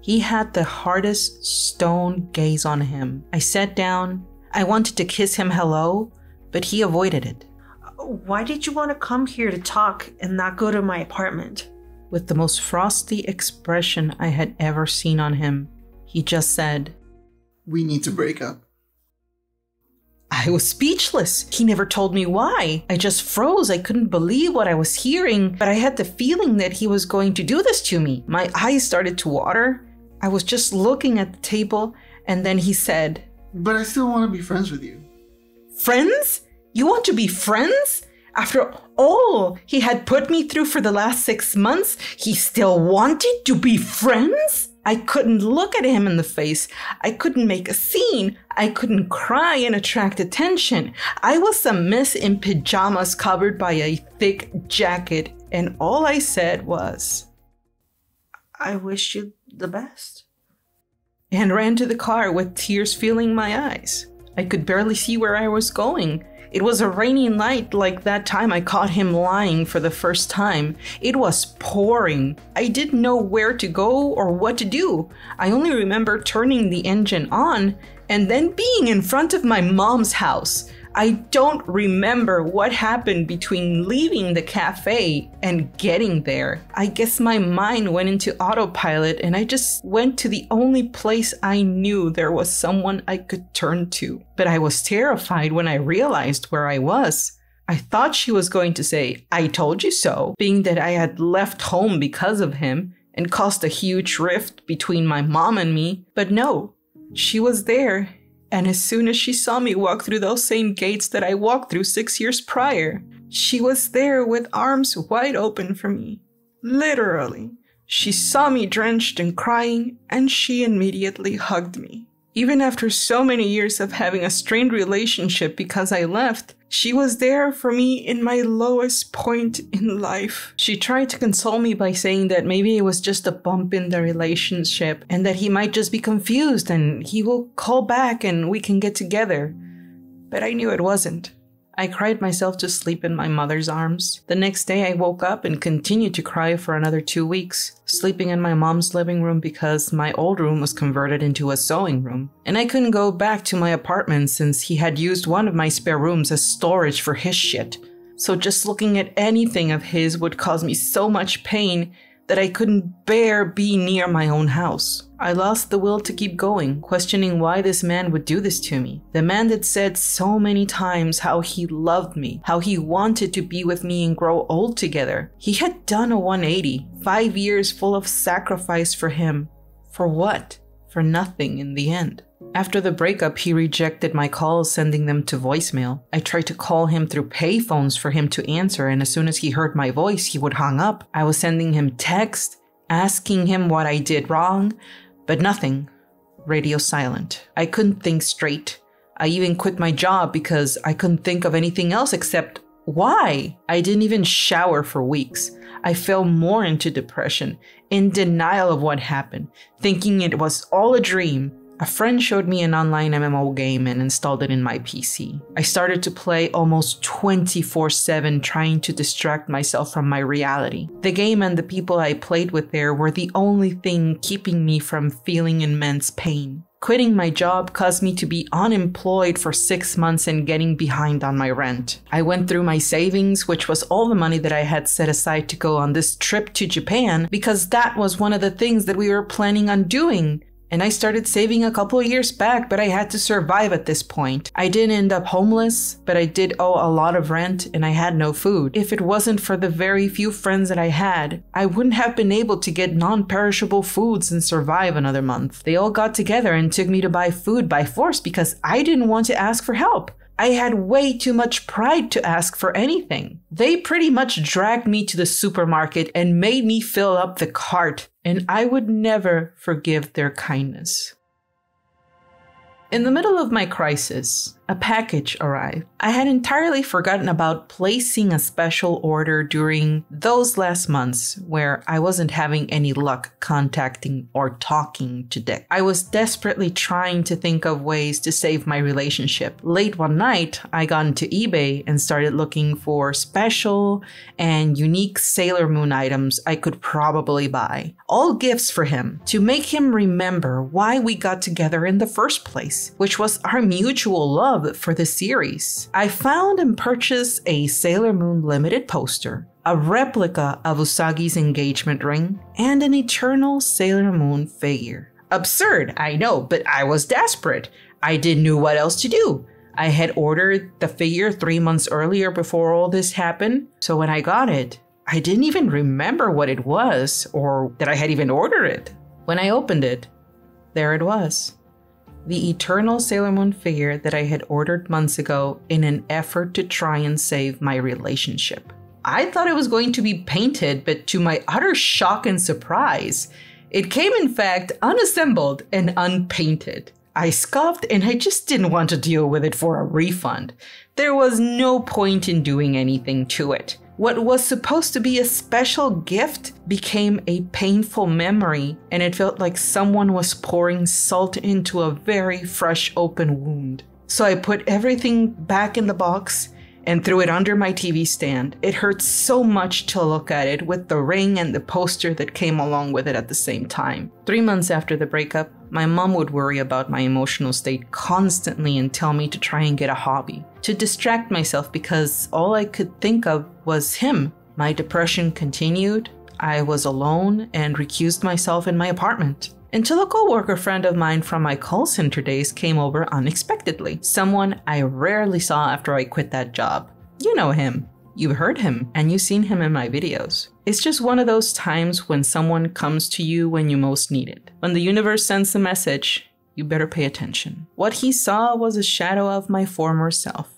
He had the hardest stone gaze on him. I sat down. I wanted to kiss him hello, but he avoided it. Why did you want to come here to talk and not go to my apartment? With the most frosty expression I had ever seen on him, he just said, "We need to break up." I was speechless. He never told me why. I just froze. I couldn't believe what I was hearing, but I had the feeling that he was going to do this to me. My eyes started to water. I was just looking at the table, and then he said, "But I still want to be friends with you." Friends? You want to be friends? After all he had put me through for the last 6 months, he still wanted to be friends? I couldn't look at him in the face. I couldn't make a scene. I couldn't cry and attract attention. I was some miss in pajamas covered by a thick jacket, and all I said was, "I wish you the best," and ran to the car with tears filling my eyes. I could barely see where I was going. It was a rainy night like that time I caught him lying for the first time. It was pouring. I didn't know where to go or what to do. I only remember turning the engine on and then being in front of my mom's house. I don't remember what happened between leaving the cafe and getting there. I guess my mind went into autopilot and I just went to the only place I knew there was someone I could turn to. But I was terrified when I realized where I was. I thought she was going to say, "I told you so," being that I had left home because of him and caused a huge rift between my mom and me. But no, she was there. And as soon as she saw me walk through those same gates that I walked through 6 years prior, she was there with arms wide open for me. Literally. She saw me drenched and crying, and she immediately hugged me. Even after so many years of having a strained relationship because I left, she was there for me in my lowest point in life. She tried to console me by saying that maybe it was just a bump in the relationship and that he might just be confused and he will call back and we can get together. But I knew it wasn't. I cried myself to sleep in my mother's arms. The next day I woke up and continued to cry for another 2 weeks, sleeping in my mom's living room because my old room was converted into a sewing room. And I couldn't go back to my apartment since he had used one of my spare rooms as storage for his shit. So just looking at anything of his would cause me so much pain that I couldn't bear be near my own house. I lost the will to keep going, questioning why this man would do this to me. The man that said so many times how he loved me, how he wanted to be with me and grow old together. He had done a 180, 5 years full of sacrifice for him. For what? For nothing in the end. After the breakup, he rejected my calls, sending them to voicemail. I tried to call him through payphones for him to answer, and as soon as he heard my voice, he would hang up. I was sending him texts, asking him what I did wrong, but nothing. Radio silent. I couldn't think straight. I even quit my job because I couldn't think of anything else except why. I didn't even shower for weeks. I fell more into depression, in denial of what happened, thinking it was all a dream. A friend showed me an online MMO game and installed it in my PC. I started to play almost 24/7, trying to distract myself from my reality. The game and the people I played with there were the only thing keeping me from feeling immense pain. Quitting my job caused me to be unemployed for 6 months and getting behind on my rent. I went through my savings, which was all the money that I had set aside to go on this trip to Japan, because that was one of the things that we were planning on doing. And I started saving a couple of years back, but I had to survive at this point. I didn't end up homeless, but I did owe a lot of rent and I had no food. If it wasn't for the very few friends that I had, I wouldn't have been able to get non-perishable foods and survive another month. They all got together and took me to buy food by force because I didn't want to ask for help. I had way too much pride to ask for anything. They pretty much dragged me to the supermarket and made me fill up the cart, and I would never forgive their kindness. In the middle of my crisis, a package arrived. I had entirely forgotten about placing a special order during those last months where I wasn't having any luck contacting or talking to Dick. I was desperately trying to think of ways to save my relationship. Late one night, I got into eBay and started looking for special and unique Sailor Moon items I could probably buy. All gifts for him, to make him remember why we got together in the first place, which was our mutual love for the series. I found and purchased a Sailor Moon Limited poster, a replica of Usagi's engagement ring, and an Eternal Sailor Moon figure. Absurd, I know, but I was desperate. I didn't know what else to do. I had ordered the figure 3 months earlier before all this happened, so when I got it, I didn't even remember what it was or that I had even ordered it. When I opened it, there it was. The Eternal Sailor Moon figure that I had ordered months ago in an effort to try and save my relationship. I thought it was going to be painted, but to my utter shock and surprise, it came in fact unassembled and unpainted. I scoffed and I just didn't want to deal with it for a refund. There was no point in doing anything to it. What was supposed to be a special gift became a painful memory, and it felt like someone was pouring salt into a very fresh open wound. So I put everything back in the box and threw it under my TV stand. It hurt so much to look at it, with the ring and the poster that came along with it at the same time. 3 months after the breakup, my mom would worry about my emotional state constantly and tell me to try and get a hobby, to distract myself because all I could think of was him. My depression continued. I was alone and recused myself in my apartment, until a coworker friend of mine from my call center days came over unexpectedly. Someone I rarely saw after I quit that job. You know him, you've heard him, and you've seen him in my videos. It's just one of those times when someone comes to you when you most need it. When the universe sends a message, you better pay attention. What he saw was a shadow of my former self,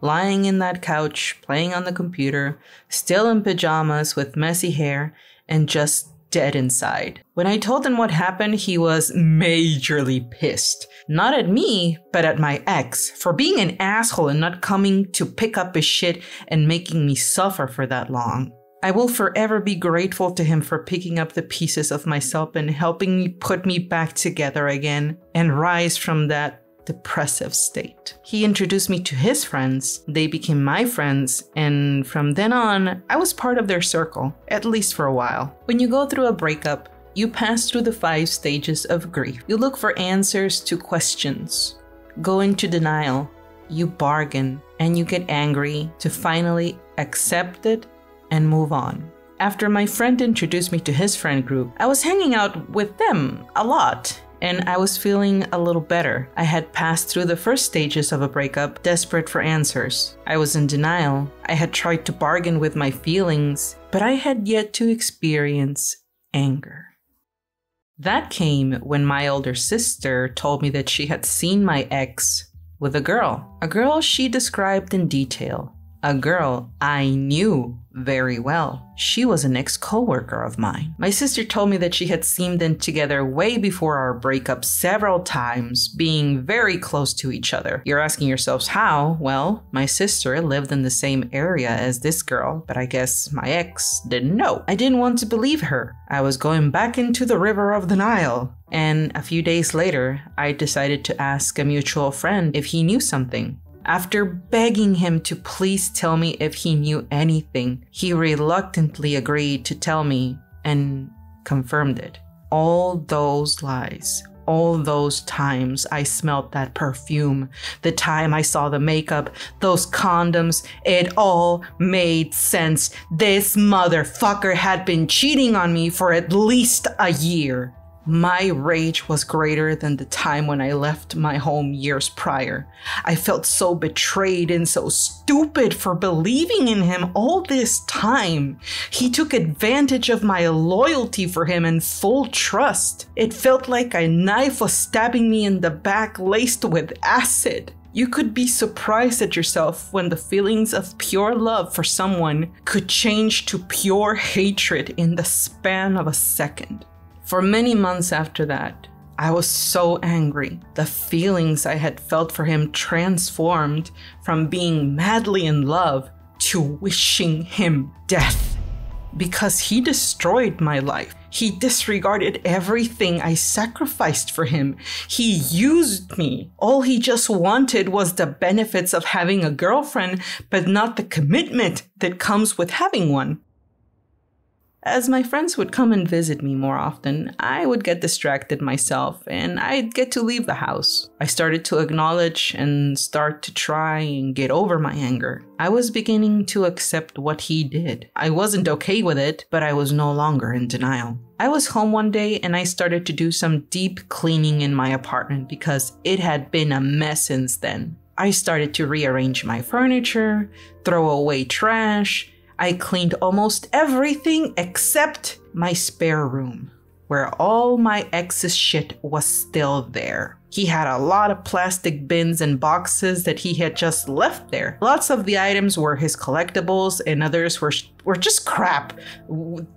lying in that couch, playing on the computer, still in pajamas with messy hair, and just dead inside. When I told him what happened, he was majorly pissed. Not at me, but at my ex for being an asshole and not coming to pick up his shit and making me suffer for that long. I will forever be grateful to him for picking up the pieces of myself and helping me put me back together again and rise from that depressive state. He introduced me to his friends, they became my friends, and from then on, I was part of their circle, at least for a while. When you go through a breakup, you pass through the 5 stages of grief. You look for answers to questions, go into denial, you bargain, and you get angry to finally accept it and move on. After my friend introduced me to his friend group, I was hanging out with them a lot, and I was feeling a little better. I had passed through the first stages of a breakup, desperate for answers. I was in denial. I had tried to bargain with my feelings, but I had yet to experience anger. That came when my older sister told me that she had seen my ex with a girl she described in detail, a girl I knew very well. She was an ex-coworker of mine. My sister told me that she had seen them together way before our breakup several times, being very close to each other. You're asking yourselves how? Well, my sister lived in the same area as this girl, but I guess my ex didn't know. I didn't want to believe her. I was going back into the river of the Nile. And a few days later, I decided to ask a mutual friend if he knew something. After begging him to please tell me if he knew anything, he reluctantly agreed to tell me and confirmed it. All those lies, all those times I smelled that perfume, the time I saw the makeup, those condoms, it all made sense. This motherfucker had been cheating on me for at least a year. My rage was greater than the time when I left my home years prior. I felt so betrayed and so stupid for believing in him all this time. He took advantage of my loyalty for him and full trust. It felt like a knife was stabbing me in the back, laced with acid. You could be surprised at yourself when the feelings of pure love for someone could change to pure hatred in the span of a second. For many months after that, I was so angry. The feelings I had felt for him transformed from being madly in love to wishing him death. Because he destroyed my life. He disregarded everything I sacrificed for him. He used me. All he just wanted was the benefits of having a girlfriend, but not the commitment that comes with having one. As my friends would come and visit me more often, I would get distracted myself and I'd get to leave the house. I started to acknowledge and start to try and get over my anger. I was beginning to accept what he did. I wasn't okay with it, but I was no longer in denial. I was home one day and I started to do some deep cleaning in my apartment because it had been a mess since then. I started to rearrange my furniture, throw away trash. I cleaned almost everything except my spare room, where all my ex's shit was still there. He had a lot of plastic bins and boxes that he had just left there. Lots of the items were his collectibles and others were just crap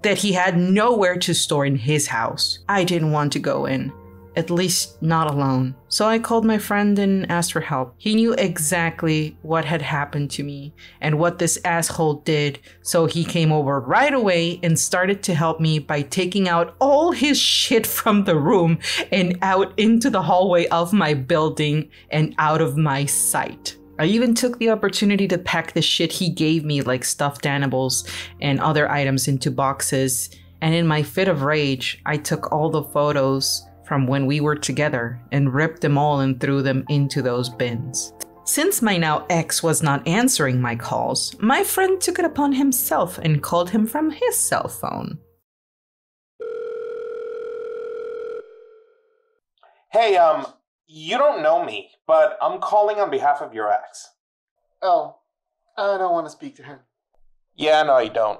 that he had nowhere to store in his house. I didn't want to go in. At least not alone. So I called my friend and asked for help. He knew exactly what had happened to me and what this asshole did, so he came over right away and started to help me by taking out all his shit from the room and out into the hallway of my building and out of my sight. I even took the opportunity to pack the shit he gave me, like stuffed animals and other items, into boxes, and in my fit of rage, I took all the photos from when we were together and ripped them all and threw them into those bins. Since my now ex was not answering my calls, my friend took it upon himself and called him from his cell phone. Hey, you don't know me, but I'm calling on behalf of your ex. Oh, I don't want to speak to her. Yeah, no, you don't.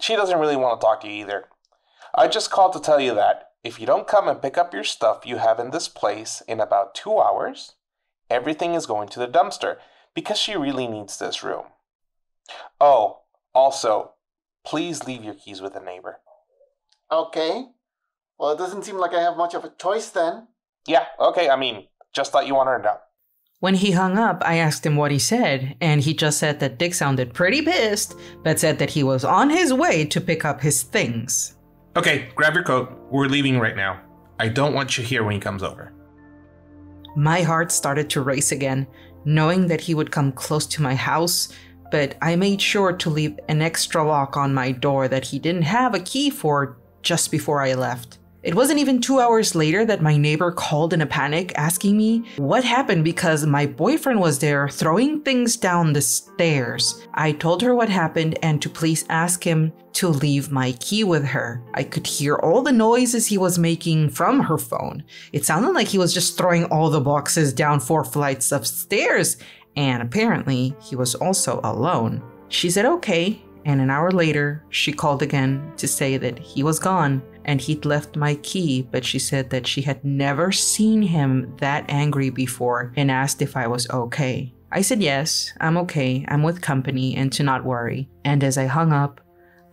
She doesn't really want to talk to you either. I just called to tell you that if you don't come and pick up your stuff you have in this place in about 2 hours, everything is going to the dumpster because she really needs this room. Oh, also, please leave your keys with a neighbor. Okay. Well, it doesn't seem like I have much of a choice then. Yeah, okay. I mean, just thought you wanted to know. When he hung up, I asked him what he said, and he just said that Dick sounded pretty pissed, but said that he was on his way to pick up his things. Okay, grab your coat. We're leaving right now. I don't want you here when he comes over. My heart started to race again, knowing that he would come close to my house, but I made sure to leave an extra lock on my door that he didn't have a key for just before I left. It wasn't even 2 hours later that my neighbor called in a panic asking me what happened because my boyfriend was there throwing things down the stairs. I told her what happened and to please ask him to leave my key with her. I could hear all the noises he was making from her phone. It sounded like he was just throwing all the boxes down 4 flights of stairs, and apparently he was also alone. She said okay, and an hour later she called again to say that he was gone and he'd left my key, but she said that she had never seen him that angry before and asked if I was okay. I said yes, I'm okay, I'm with company, and to not worry. And as I hung up,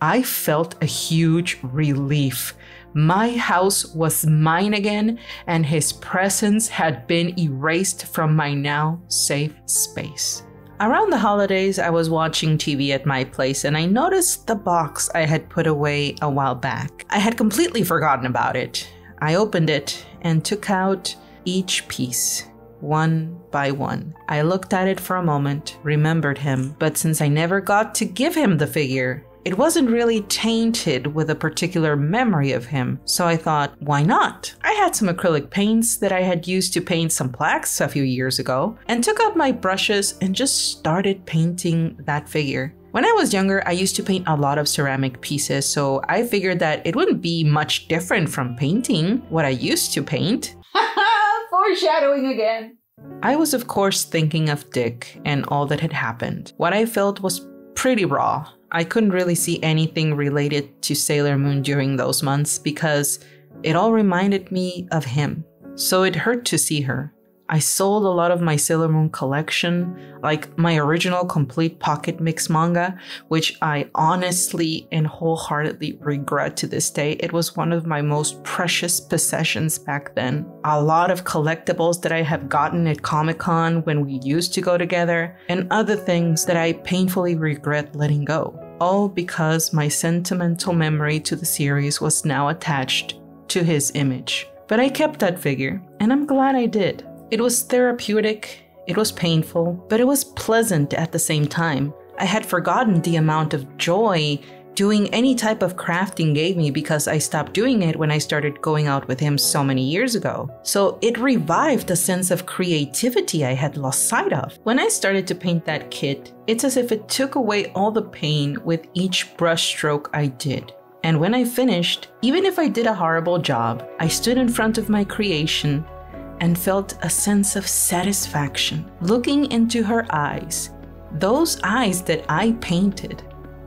I felt a huge relief. My house was mine again, and his presence had been erased from my now safe space. Around the holidays, I was watching TV at my place and I noticed the box I had put away a while back. I had completely forgotten about it. I opened it and took out each piece, one by one. I looked at it for a moment, remembered him, but since I never got to give him the figure, it wasn't really tainted with a particular memory of him, so I thought, why not? I had some acrylic paints that I had used to paint some plaques a few years ago, and took out my brushes and just started painting that figure. When I was younger, I used to paint a lot of ceramic pieces, so I figured that it wouldn't be much different from painting what I used to paint. Foreshadowing again. I was, of course, thinking of Dick and all that had happened. What I felt was pretty raw. I couldn't really see anything related to Sailor Moon during those months because it all reminded me of him. So it hurt to see her. I sold a lot of my Sailor Moon collection, like my original complete pocket mix manga, which I honestly and wholeheartedly regret to this day. It was one of my most precious possessions back then. A lot of collectibles that I have gotten at Comic-Con when we used to go together, and other things that I painfully regret letting go. All because my sentimental memory to the series was now attached to his image. But I kept that figure, and I'm glad I did. It was therapeutic, it was painful, but it was pleasant at the same time. I had forgotten the amount of joy doing any type of crafting gave me because I stopped doing it when I started going out with him so many years ago. So it revived a sense of creativity I had lost sight of. When I started to paint that kit, it's as if it took away all the pain with each brushstroke I did. And when I finished, even if I did a horrible job, I stood in front of my creation and felt a sense of satisfaction. Looking into her eyes, those eyes that I painted,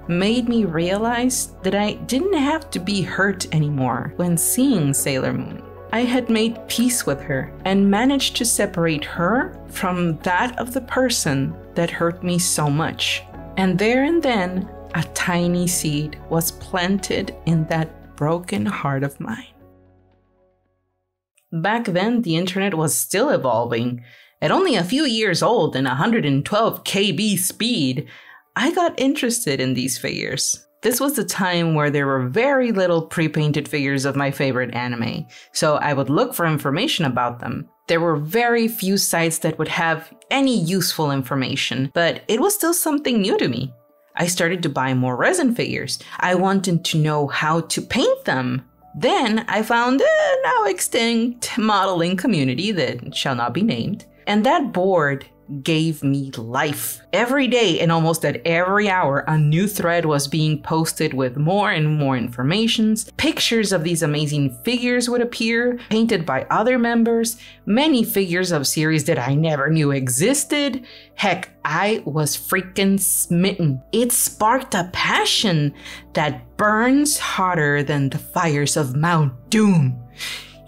made me realize that I didn't have to be hurt anymore when seeing Sailor Moon. I had made peace with her and managed to separate her from that of the person that hurt me so much. And there and then, a tiny seed was planted in that broken heart of mine. Back then, the internet was still evolving. At only a few years old and 112 KB speed, I got interested in these figures. This was the time where there were very little pre-painted figures of my favorite anime, so I would look for information about them. There were very few sites that would have any useful information, but it was still something new to me. I started to buy more resin figures. I wanted to know how to paint them. Then I found a now extinct modeling community that shall not be named, and that board gave me life. Every day and almost at every hour, a new thread was being posted with more and more information. Pictures of these amazing figures would appear, painted by other members, many figures of series that I never knew existed. Heck, I was freaking smitten. It sparked a passion that burns hotter than the fires of Mount Doom.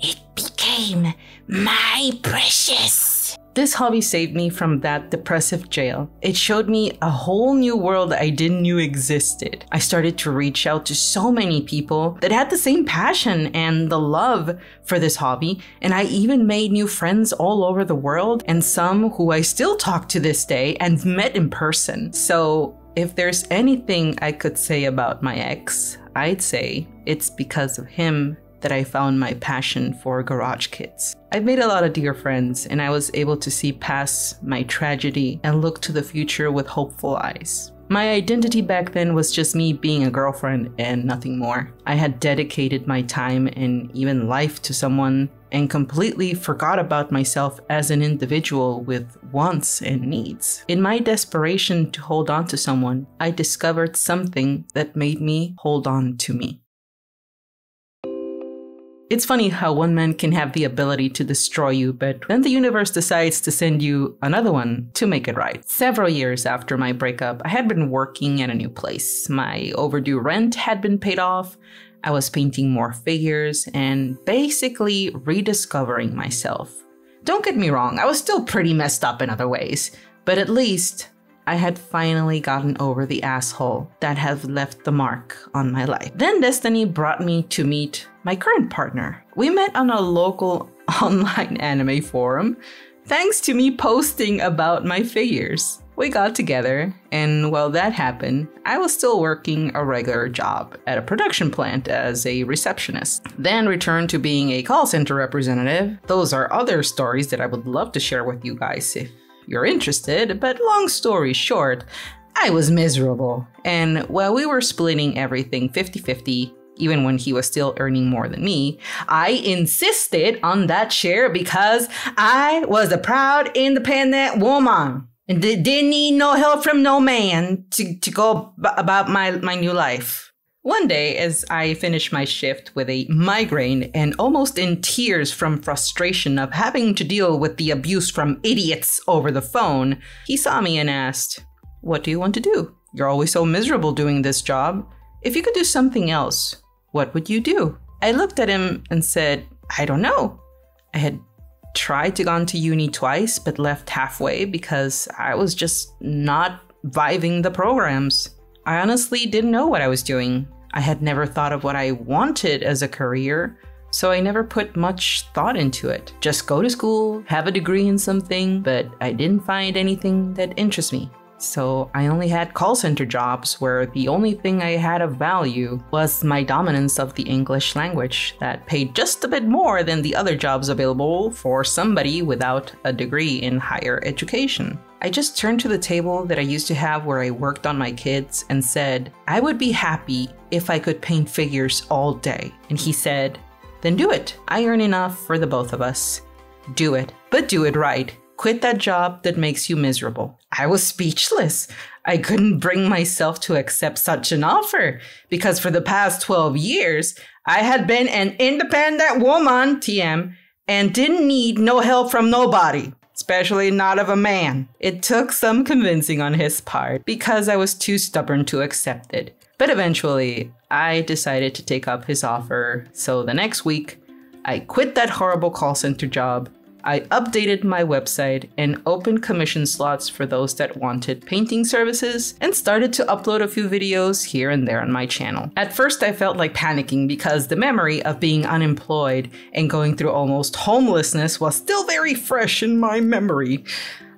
It became my precious. This hobby saved me from that depressive jail. It showed me a whole new world I didn't know existed. I started to reach out to so many people that had the same passion and the love for this hobby, and I even made new friends all over the world, and some who I still talk to this day and met in person. So if there's anything I could say about my ex, I'd say it's because of him that I found my passion for garage kits. I've made a lot of dear friends, and I was able to see past my tragedy and look to the future with hopeful eyes. My identity back then was just me being a girlfriend and nothing more. I had dedicated my time and even life to someone and completely forgot about myself as an individual with wants and needs. In my desperation to hold on to someone, I discovered something that made me hold on to me. It's funny how one man can have the ability to destroy you, but then the universe decides to send you another one to make it right. Several years after my breakup, I had been working at a new place. My overdue rent had been paid off, I was painting more figures, and basically rediscovering myself. Don't get me wrong, I was still pretty messed up in other ways. But at least I had finally gotten over the asshole that had left the mark on my life. Then destiny brought me to meet my current partner. We met on a local online anime forum, thanks to me posting about my figures. We got together, and while that happened, I was still working a regular job at a production plant as a receptionist, then returned to being a call center representative. Those are other stories that I would love to share with you guys if you're interested, but long story short, I was miserable. And while we were splitting everything 50-50, even when he was still earning more than me, I insisted on that share because I was a proud, independent woman and didn't need no help from no man to go about my new life. One day, as I finished my shift with a migraine and almost in tears from frustration of having to deal with the abuse from idiots over the phone, he saw me and asked, "What do you want to do? You're always so miserable doing this job. If you could do something else, what would you do?" I looked at him and said, "I don't know. I had tried to go to uni twice, but left halfway because I was just not vibing the programs. I honestly didn't know what I was doing. I had never thought of what I wanted as a career, so I never put much thought into it. Just go to school, have a degree in something, but I didn't find anything that interests me. So I only had call center jobs where the only thing I had of value was my dominance of the English language that paid just a bit more than the other jobs available for somebody without a degree in higher education. I just turned to the table that I used to have where I worked on my kids and said, 'I would be happy if I could paint figures all day.' And he said, 'Then do it. I earn enough for the both of us. Do it, but do it right. Quit that job that makes you miserable.' I was speechless. I couldn't bring myself to accept such an offer because for the past 12 years, I had been an independent woman, TM, and didn't need no help from nobody, especially not of a man. It took some convincing on his part because I was too stubborn to accept it. But eventually, I decided to take up his offer. So the next week, I quit that horrible call center job. I updated my website and opened commission slots for those that wanted painting services and started to upload a few videos here and there on my channel. At first, I felt like panicking because the memory of being unemployed and going through almost homelessness was still very fresh in my memory.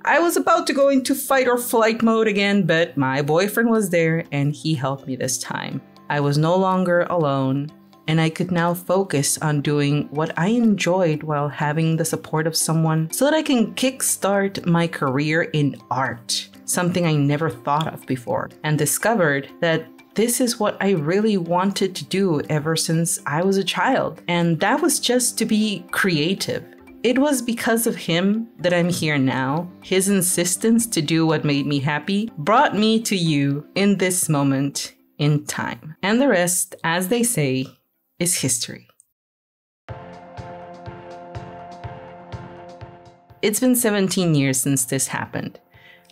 I was about to go into fight or flight mode again, but my boyfriend was there and he helped me this time. I was no longer alone, and I could now focus on doing what I enjoyed while having the support of someone so that I can kickstart my career in art, something I never thought of before, and discovered that this is what I really wanted to do ever since I was a child. And that was just to be creative. It was because of him that I'm here now. His insistence to do what made me happy brought me to you in this moment in time. And the rest, as they say, is history. It's been 17 years since this happened.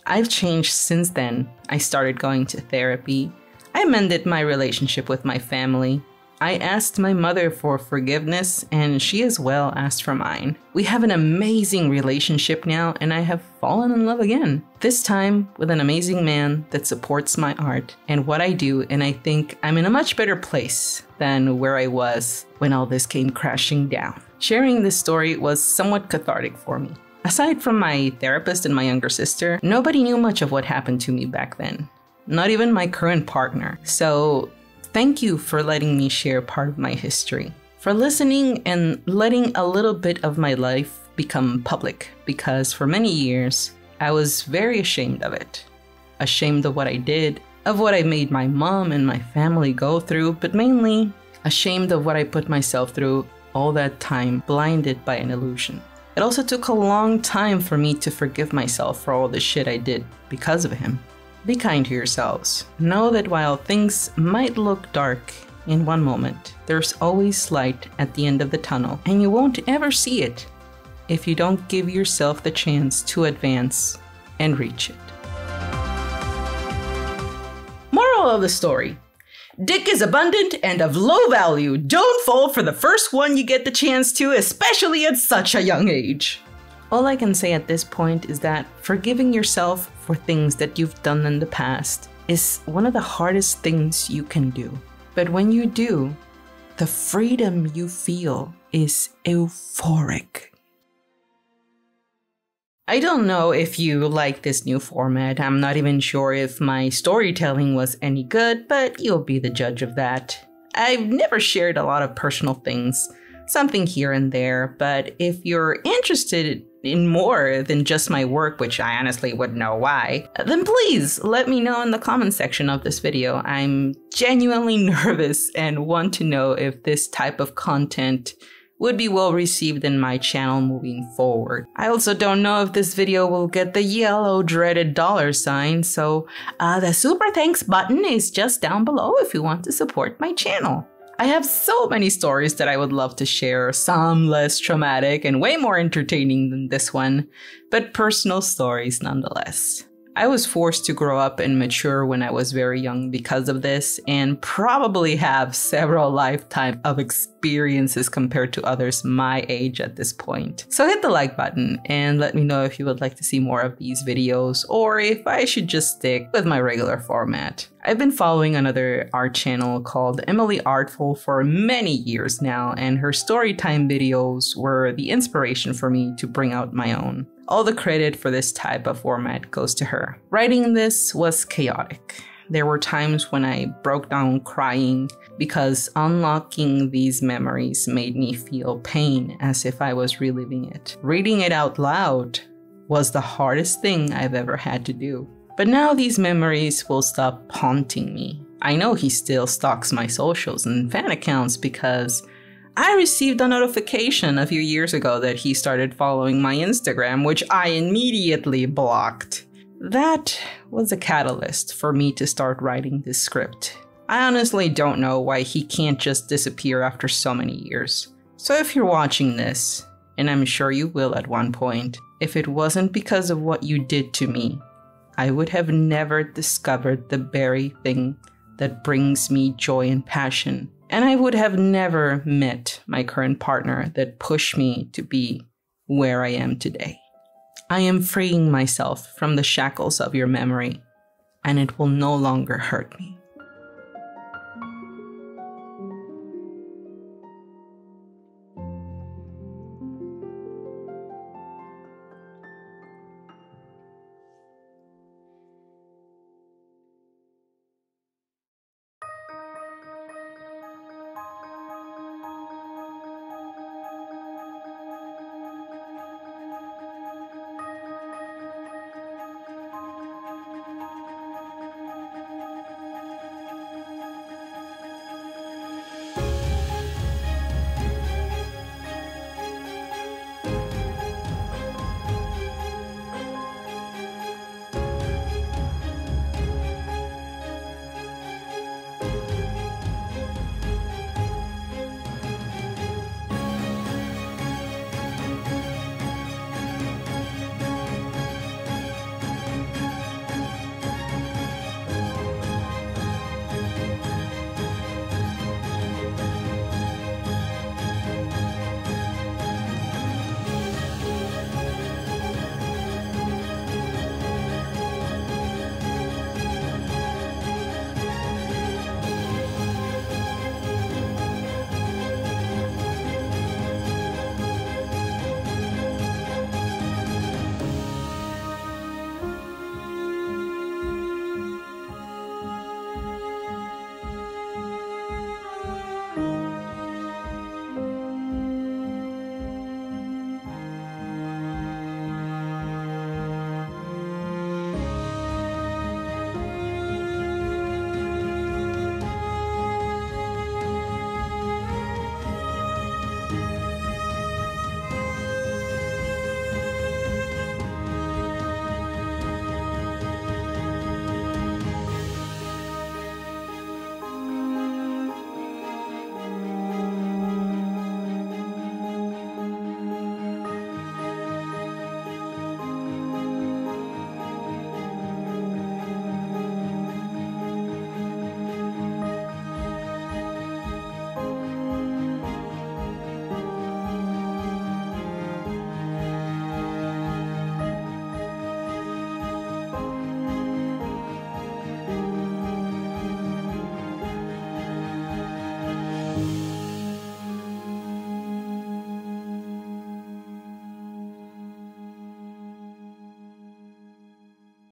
I've changed since then. I started going to therapy. I mended my relationship with my family. I asked my mother for forgiveness, and she as well asked for mine. We have an amazing relationship now, and I have fallen in love again. This time with an amazing man that supports my art and what I do, and I think I'm in a much better place than where I was when all this came crashing down. Sharing this story was somewhat cathartic for me. Aside from my therapist and my younger sister, nobody knew much of what happened to me back then. Not even my current partner. So thank you for letting me share part of my history, for listening and letting a little bit of my life become public, because for many years, I was very ashamed of it. Ashamed of what I did, of what I made my mom and my family go through, but mainly ashamed of what I put myself through all that time, blinded by an illusion. It also took a long time for me to forgive myself for all the shit I did because of him. Be kind to yourselves. Know that while things might look dark in one moment, there's always light at the end of the tunnel, and you won't ever see it if you don't give yourself the chance to advance and reach it. Moral of the story: dick is abundant and of low value. Don't fall for the first one you get the chance to, especially at such a young age. All I can say at this point is that forgiving yourself for things that you've done in the past is one of the hardest things you can do. But when you do, the freedom you feel is euphoric. I don't know if you like this new format. I'm not even sure if my storytelling was any good, but you'll be the judge of that. I've never shared a lot of personal things, something here and there, but if you're interested in more than just my work, which I honestly wouldn't know why, then please let me know in the comments section of this video. I'm genuinely nervous and want to know if this type of content would be well received in my channel moving forward. I also don't know if this video will get the yellow dreaded $, so the super thanks button is just down below if you want to support my channel. I have so many stories that I would love to share, some less traumatic and way more entertaining than this one, but personal stories nonetheless. I was forced to grow up and mature when I was very young because of this, and probably have several lifetimes of experiences compared to others my age at this point. So hit the like button and let me know if you would like to see more of these videos or if I should just stick with my regular format. I've been following another art channel called Emily Artful for many years now, and her storytime videos were the inspiration for me to bring out my own. All the credit for this type of format goes to her. Writing this was chaotic. There were times when I broke down crying because unlocking these memories made me feel pain as if I was reliving it. Reading it out loud was the hardest thing I've ever had to do. But now these memories will stop haunting me. I know he still stalks my socials and fan accounts because I received a notification a few years ago that he started following my Instagram, which I immediately blocked. That was a catalyst for me to start writing this script. I honestly don't know why he can't just disappear after so many years. So if you're watching this, and I'm sure you will at one point, if it wasn't because of what you did to me, I would have never discovered the very thing that brings me joy and passion. And I would have never met my current partner that pushed me to be where I am today. I am freeing myself from the shackles of your memory, and it will no longer hurt me.